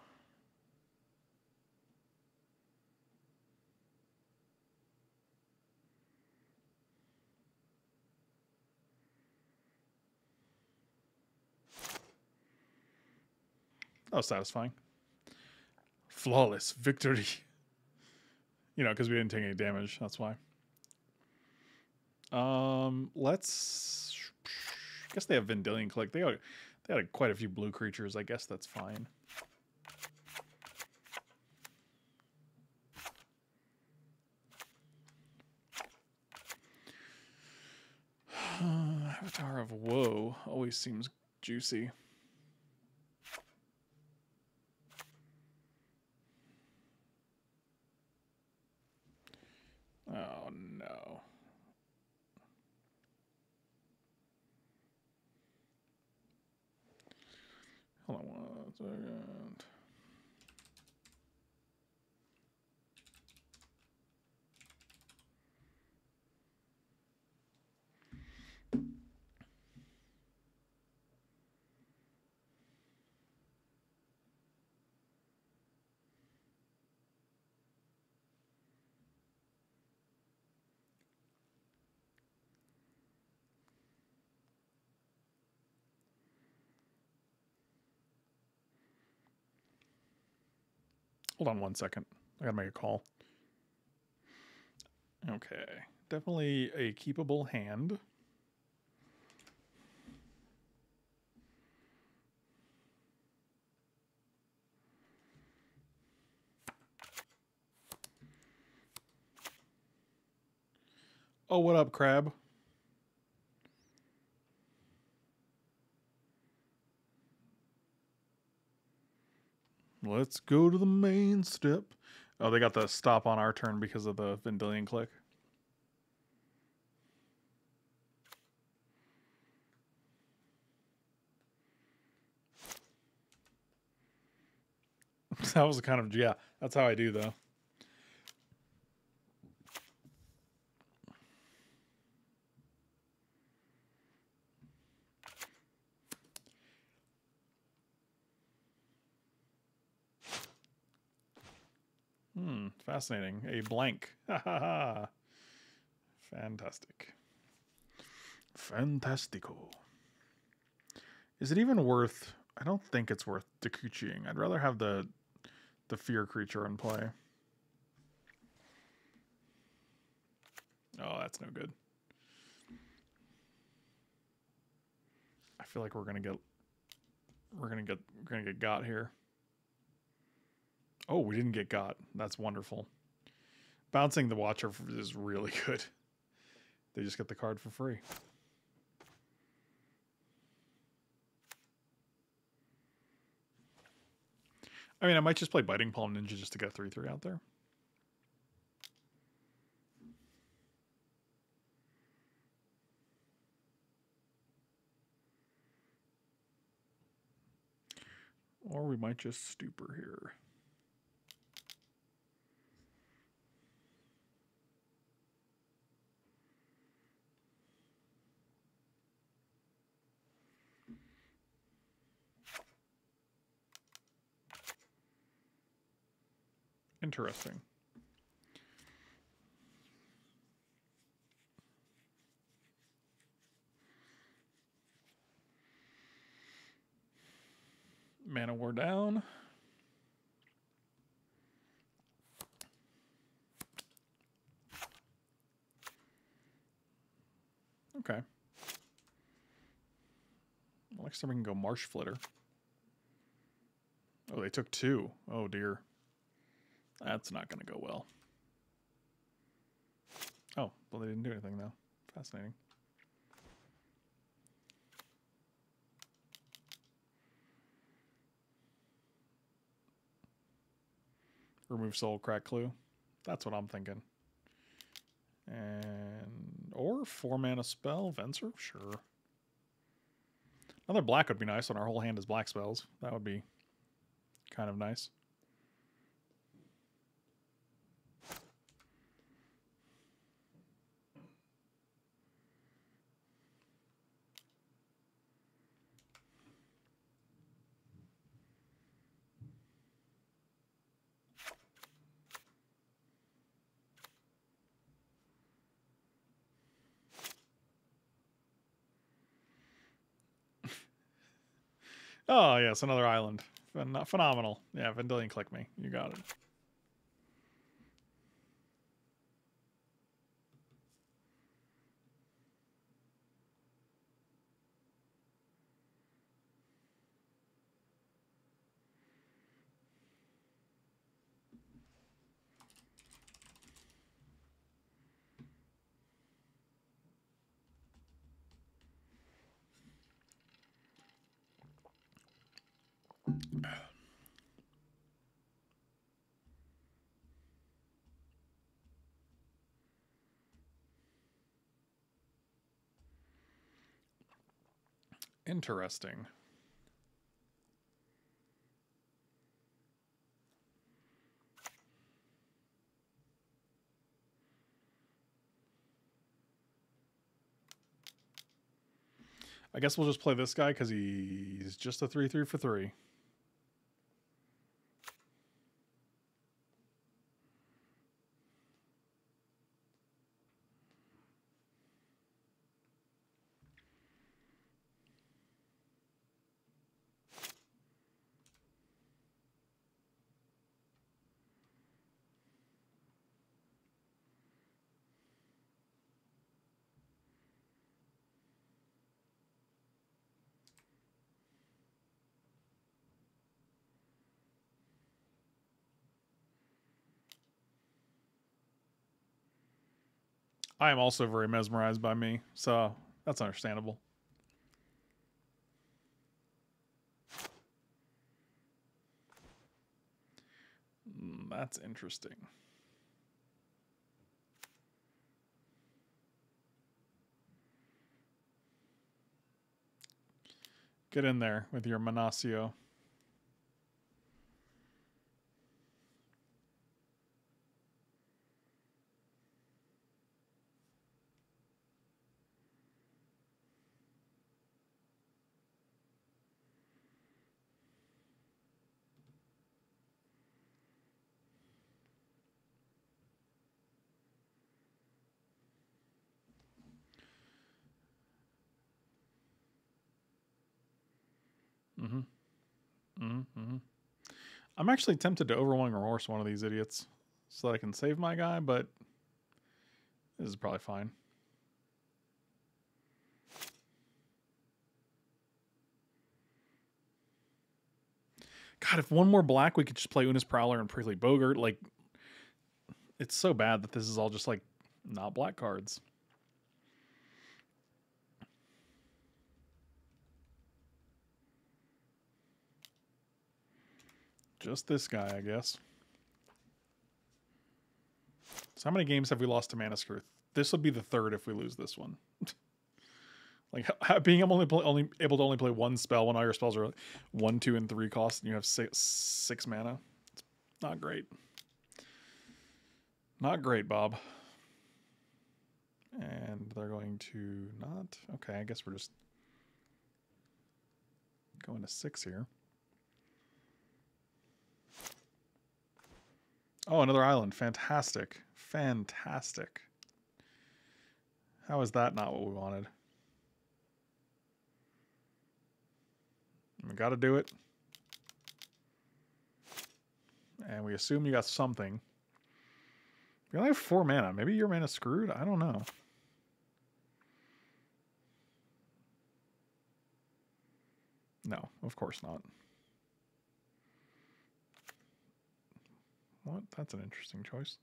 Oh, satisfying. Flawless victory. You know, because we didn't take any damage. That's why. Let's... I guess they have Vendilion Clique. They had quite a few blue creatures. I guess that's fine. Avatar of Woe always seems juicy. Oh, no. Hold on 1 second. Hold on 1 second. I gotta make a call. Okay. Definitely a keepable hand. Oh, what up, Crab? Let's go to the main step. Oh, they got the stop on our turn because of the Vendilion Clique. That was kind of, yeah, that's how I do, though. Fascinating. A blank. Ha ha ha. Fantastic. Fantastico. Is it even worth... I don't think it's worth Dokuchiing. I'd rather have the fear creature in play. Oh, that's no good. I feel like we're gonna get got here. Oh, we didn't get got. That's wonderful. Bouncing the Watcher is really good. They just get the card for free. I mean, I might just play Biting Palm Ninja just to get 3/3 out there. Or we might just stupor here. Interesting. Manowar down. Okay. Next time we can go Marsh Flitter. Oh, they took 2. Oh, dear. That's not going to go well. Oh, well, they didn't do anything, though. Fascinating. Remove soul, crack clue. That's what I'm thinking. And... or 4-mana spell, Venser? Sure. Another black would be nice when our whole hand is black spells. That would be kind of nice. Oh, yes, another island. Phenomenal. Yeah, Vendilion Clique me. You got it. Interesting. I guess we'll just play this guy because he's just a 3/3 for 3. I am also very mesmerized by me, so that's understandable. That's interesting. Get in there with your Manasio. I'm actually tempted to Overwhelming Remorse one of these idiots so that I can save my guy, but this is probably fine. God, if one more black, we could just play Una's Prowler and Prickly Bogart. Like, it's so bad that this is all just, like, not black cards. Just this guy, I guess. So how many games have we lost to Manowar? This will be the third if we lose this one. Like being only able to play one spell when all your spells are 1, 2, and 3 cost, and you have six mana. It's not great. Not great, Bob. And they're going to not. Okay, I guess we're just going to 6 here. Oh, another island. Fantastic. Fantastic. How is that not what we wanted? We gotta do it. And we assume you got something. We only have 4 mana. Maybe your mana's screwed? I don't know. No, of course not. What? That's an interesting choice.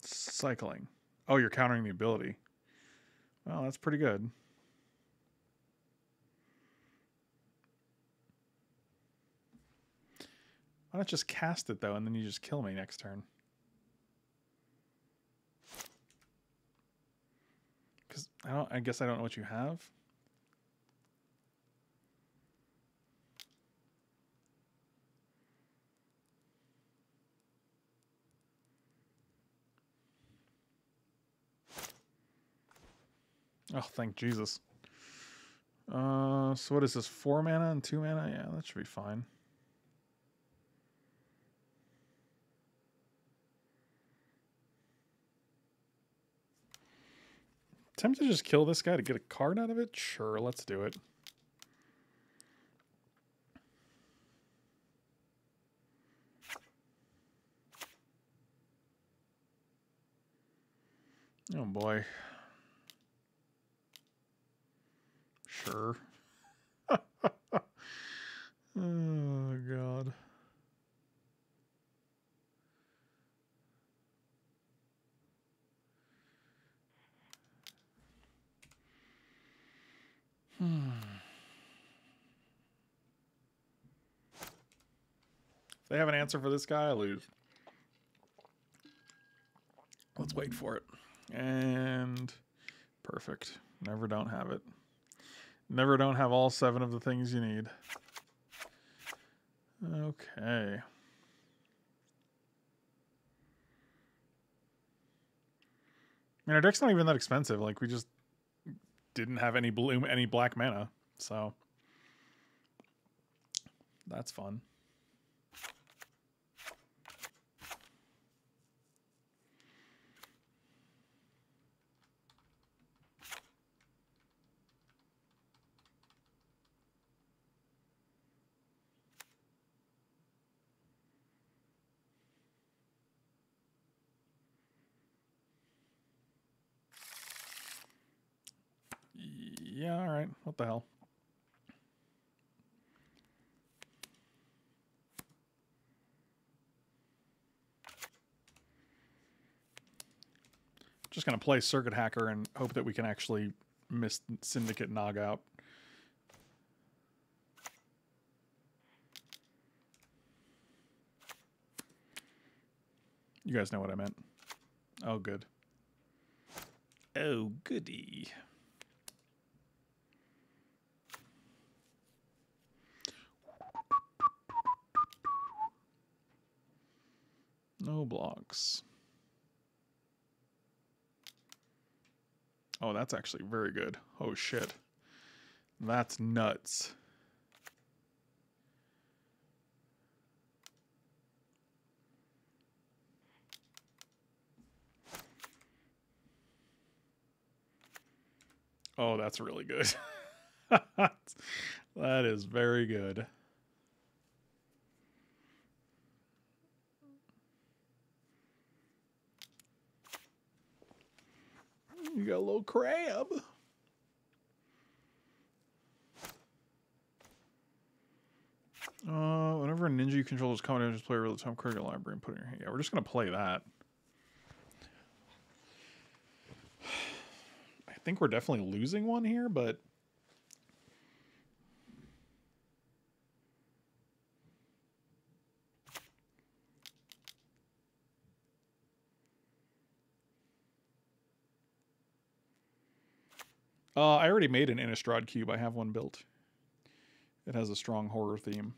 Cycling. Oh, you're countering the ability. Well, that's pretty good. Why not just cast it, though, and then you just kill me next turn? I guess I don't know what you have. Oh, thank Jesus. So what is this? 4 mana and 2 mana? Yeah, that should be fine. Attempt to just kill this guy to get a card out of it? Sure, let's do it. Oh boy. Sure. Oh God. If they have an answer for this guy, I lose. Let's wait for it. And perfect. Never don't have it. Never don't have all 7 of the things you need. Okay. I mean, our deck's not even that expensive. Like, we just didn't have any black mana, so that's fun. Yeah, all right. What the hell? Just going to play Circuit Hacker and hope that we can actually miss Syndicate Nog out. You guys know what I meant. Oh, good. Oh, goody. No blocks. Oh, that's actually very good. Oh, shit. That's nuts. Oh, that's really good. That is very good. You got a little crab. Whenever a ninja you control is coming in, just play a real time card in your library and put it in your hand. Yeah, we're just going to play that. I think we're definitely losing one here, but... I already made an Innistrad cube. I have one built. It has a strong horror theme.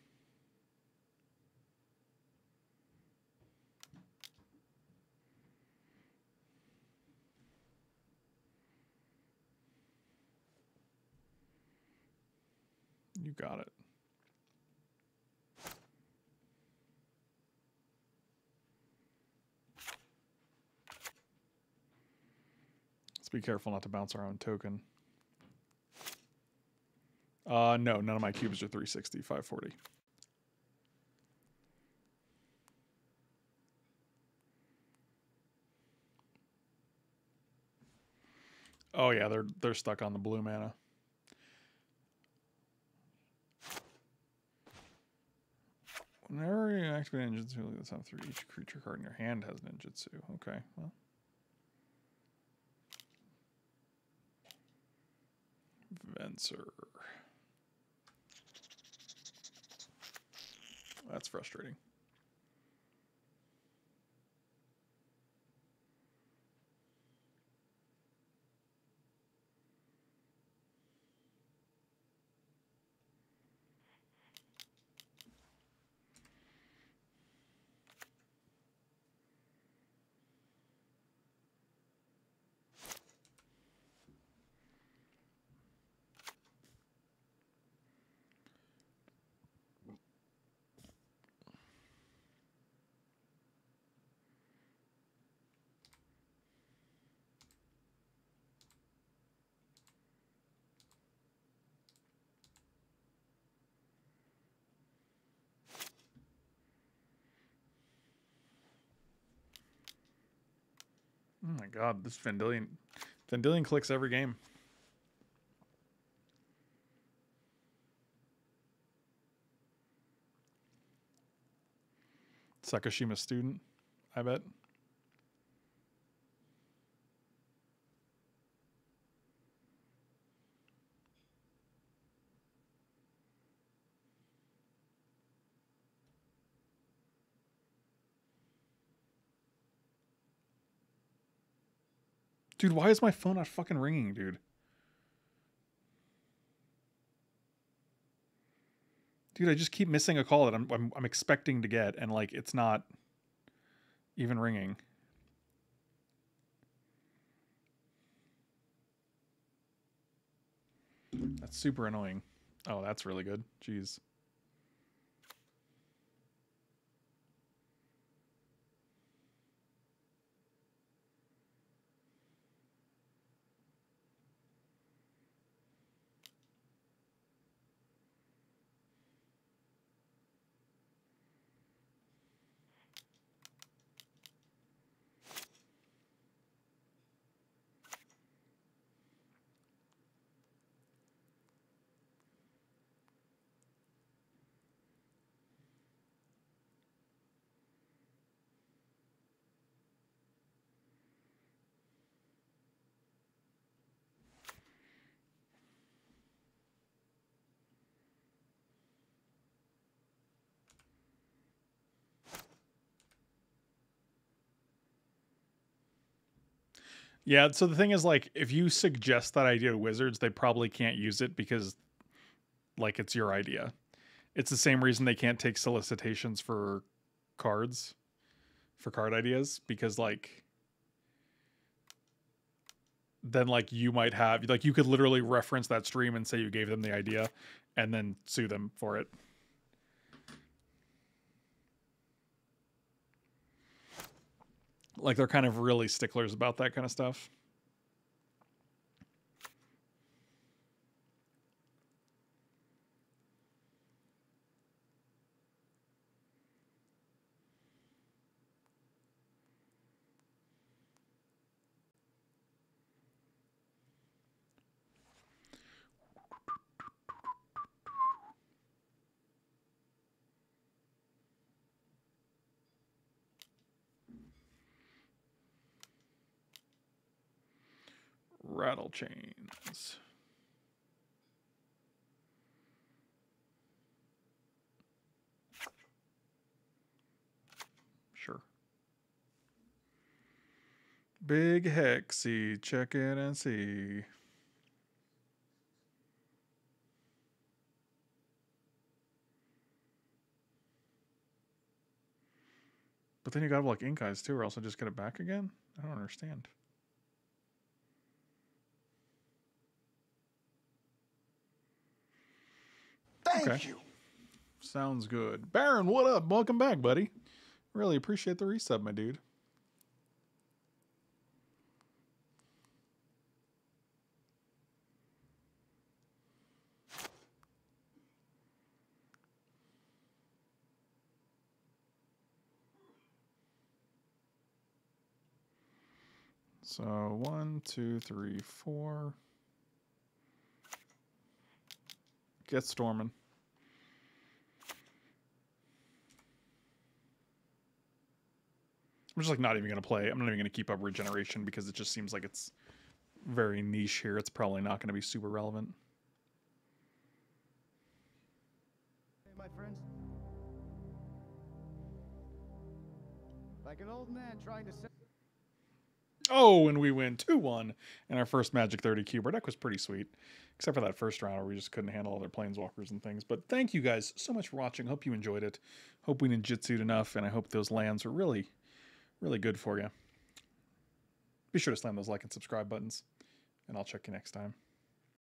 You got it. Let's be careful not to bounce our own token. No, none of my cubes are 360, 540. Oh yeah, they're stuck on the blue mana. Whenever you activate ninjutsu, look at the top three. Each creature card in your hand has ninjutsu. Okay, well. Venser. That's frustrating. Oh my god, this Vendilion clicks every game. Sakashima's student, I bet. Dude, why is my phone not fucking ringing, dude? Dude, I just keep missing a call that I'm expecting to get, and like it's not even ringing. That's super annoying. Oh, that's really good. Jeez. Yeah, so the thing is, like, if you suggest that idea to wizards, they probably can't use it because, like, it's your idea. It's the same reason they can't take solicitations for cards, for card ideas, because, like, then, like, you might have, like, you could literally reference that stream and say you gave them the idea and then sue them for it. Like, they're kind of really sticklers about that kind of stuff. Rattle chains. Sure. Big Hexy, check it and see. But then you gotta like Ink Eyes too, or else I'll just get it back again? I don't understand. Thank you. Sounds good. Baron, what up? Welcome back, buddy. Really appreciate the resub, my dude. So 1, 2, 3, 4. Get storming. I'm just like not even going to play. I'm not even going to keep up regeneration because it just seems like it's very niche here. It's probably not going to be super relevant. Hey, my friends. Like an old man trying to set. Oh, and we win 2-1 in our first Magic 30 cube. Our deck was pretty sweet, except for that first round where we just couldn't handle all their planeswalkers and things. But thank you guys so much for watching. Hope you enjoyed it. Hope we ninjutsu'd enough, and I hope those lands were really, really good for you. Be sure to slam those like and subscribe buttons, and I'll check you next time.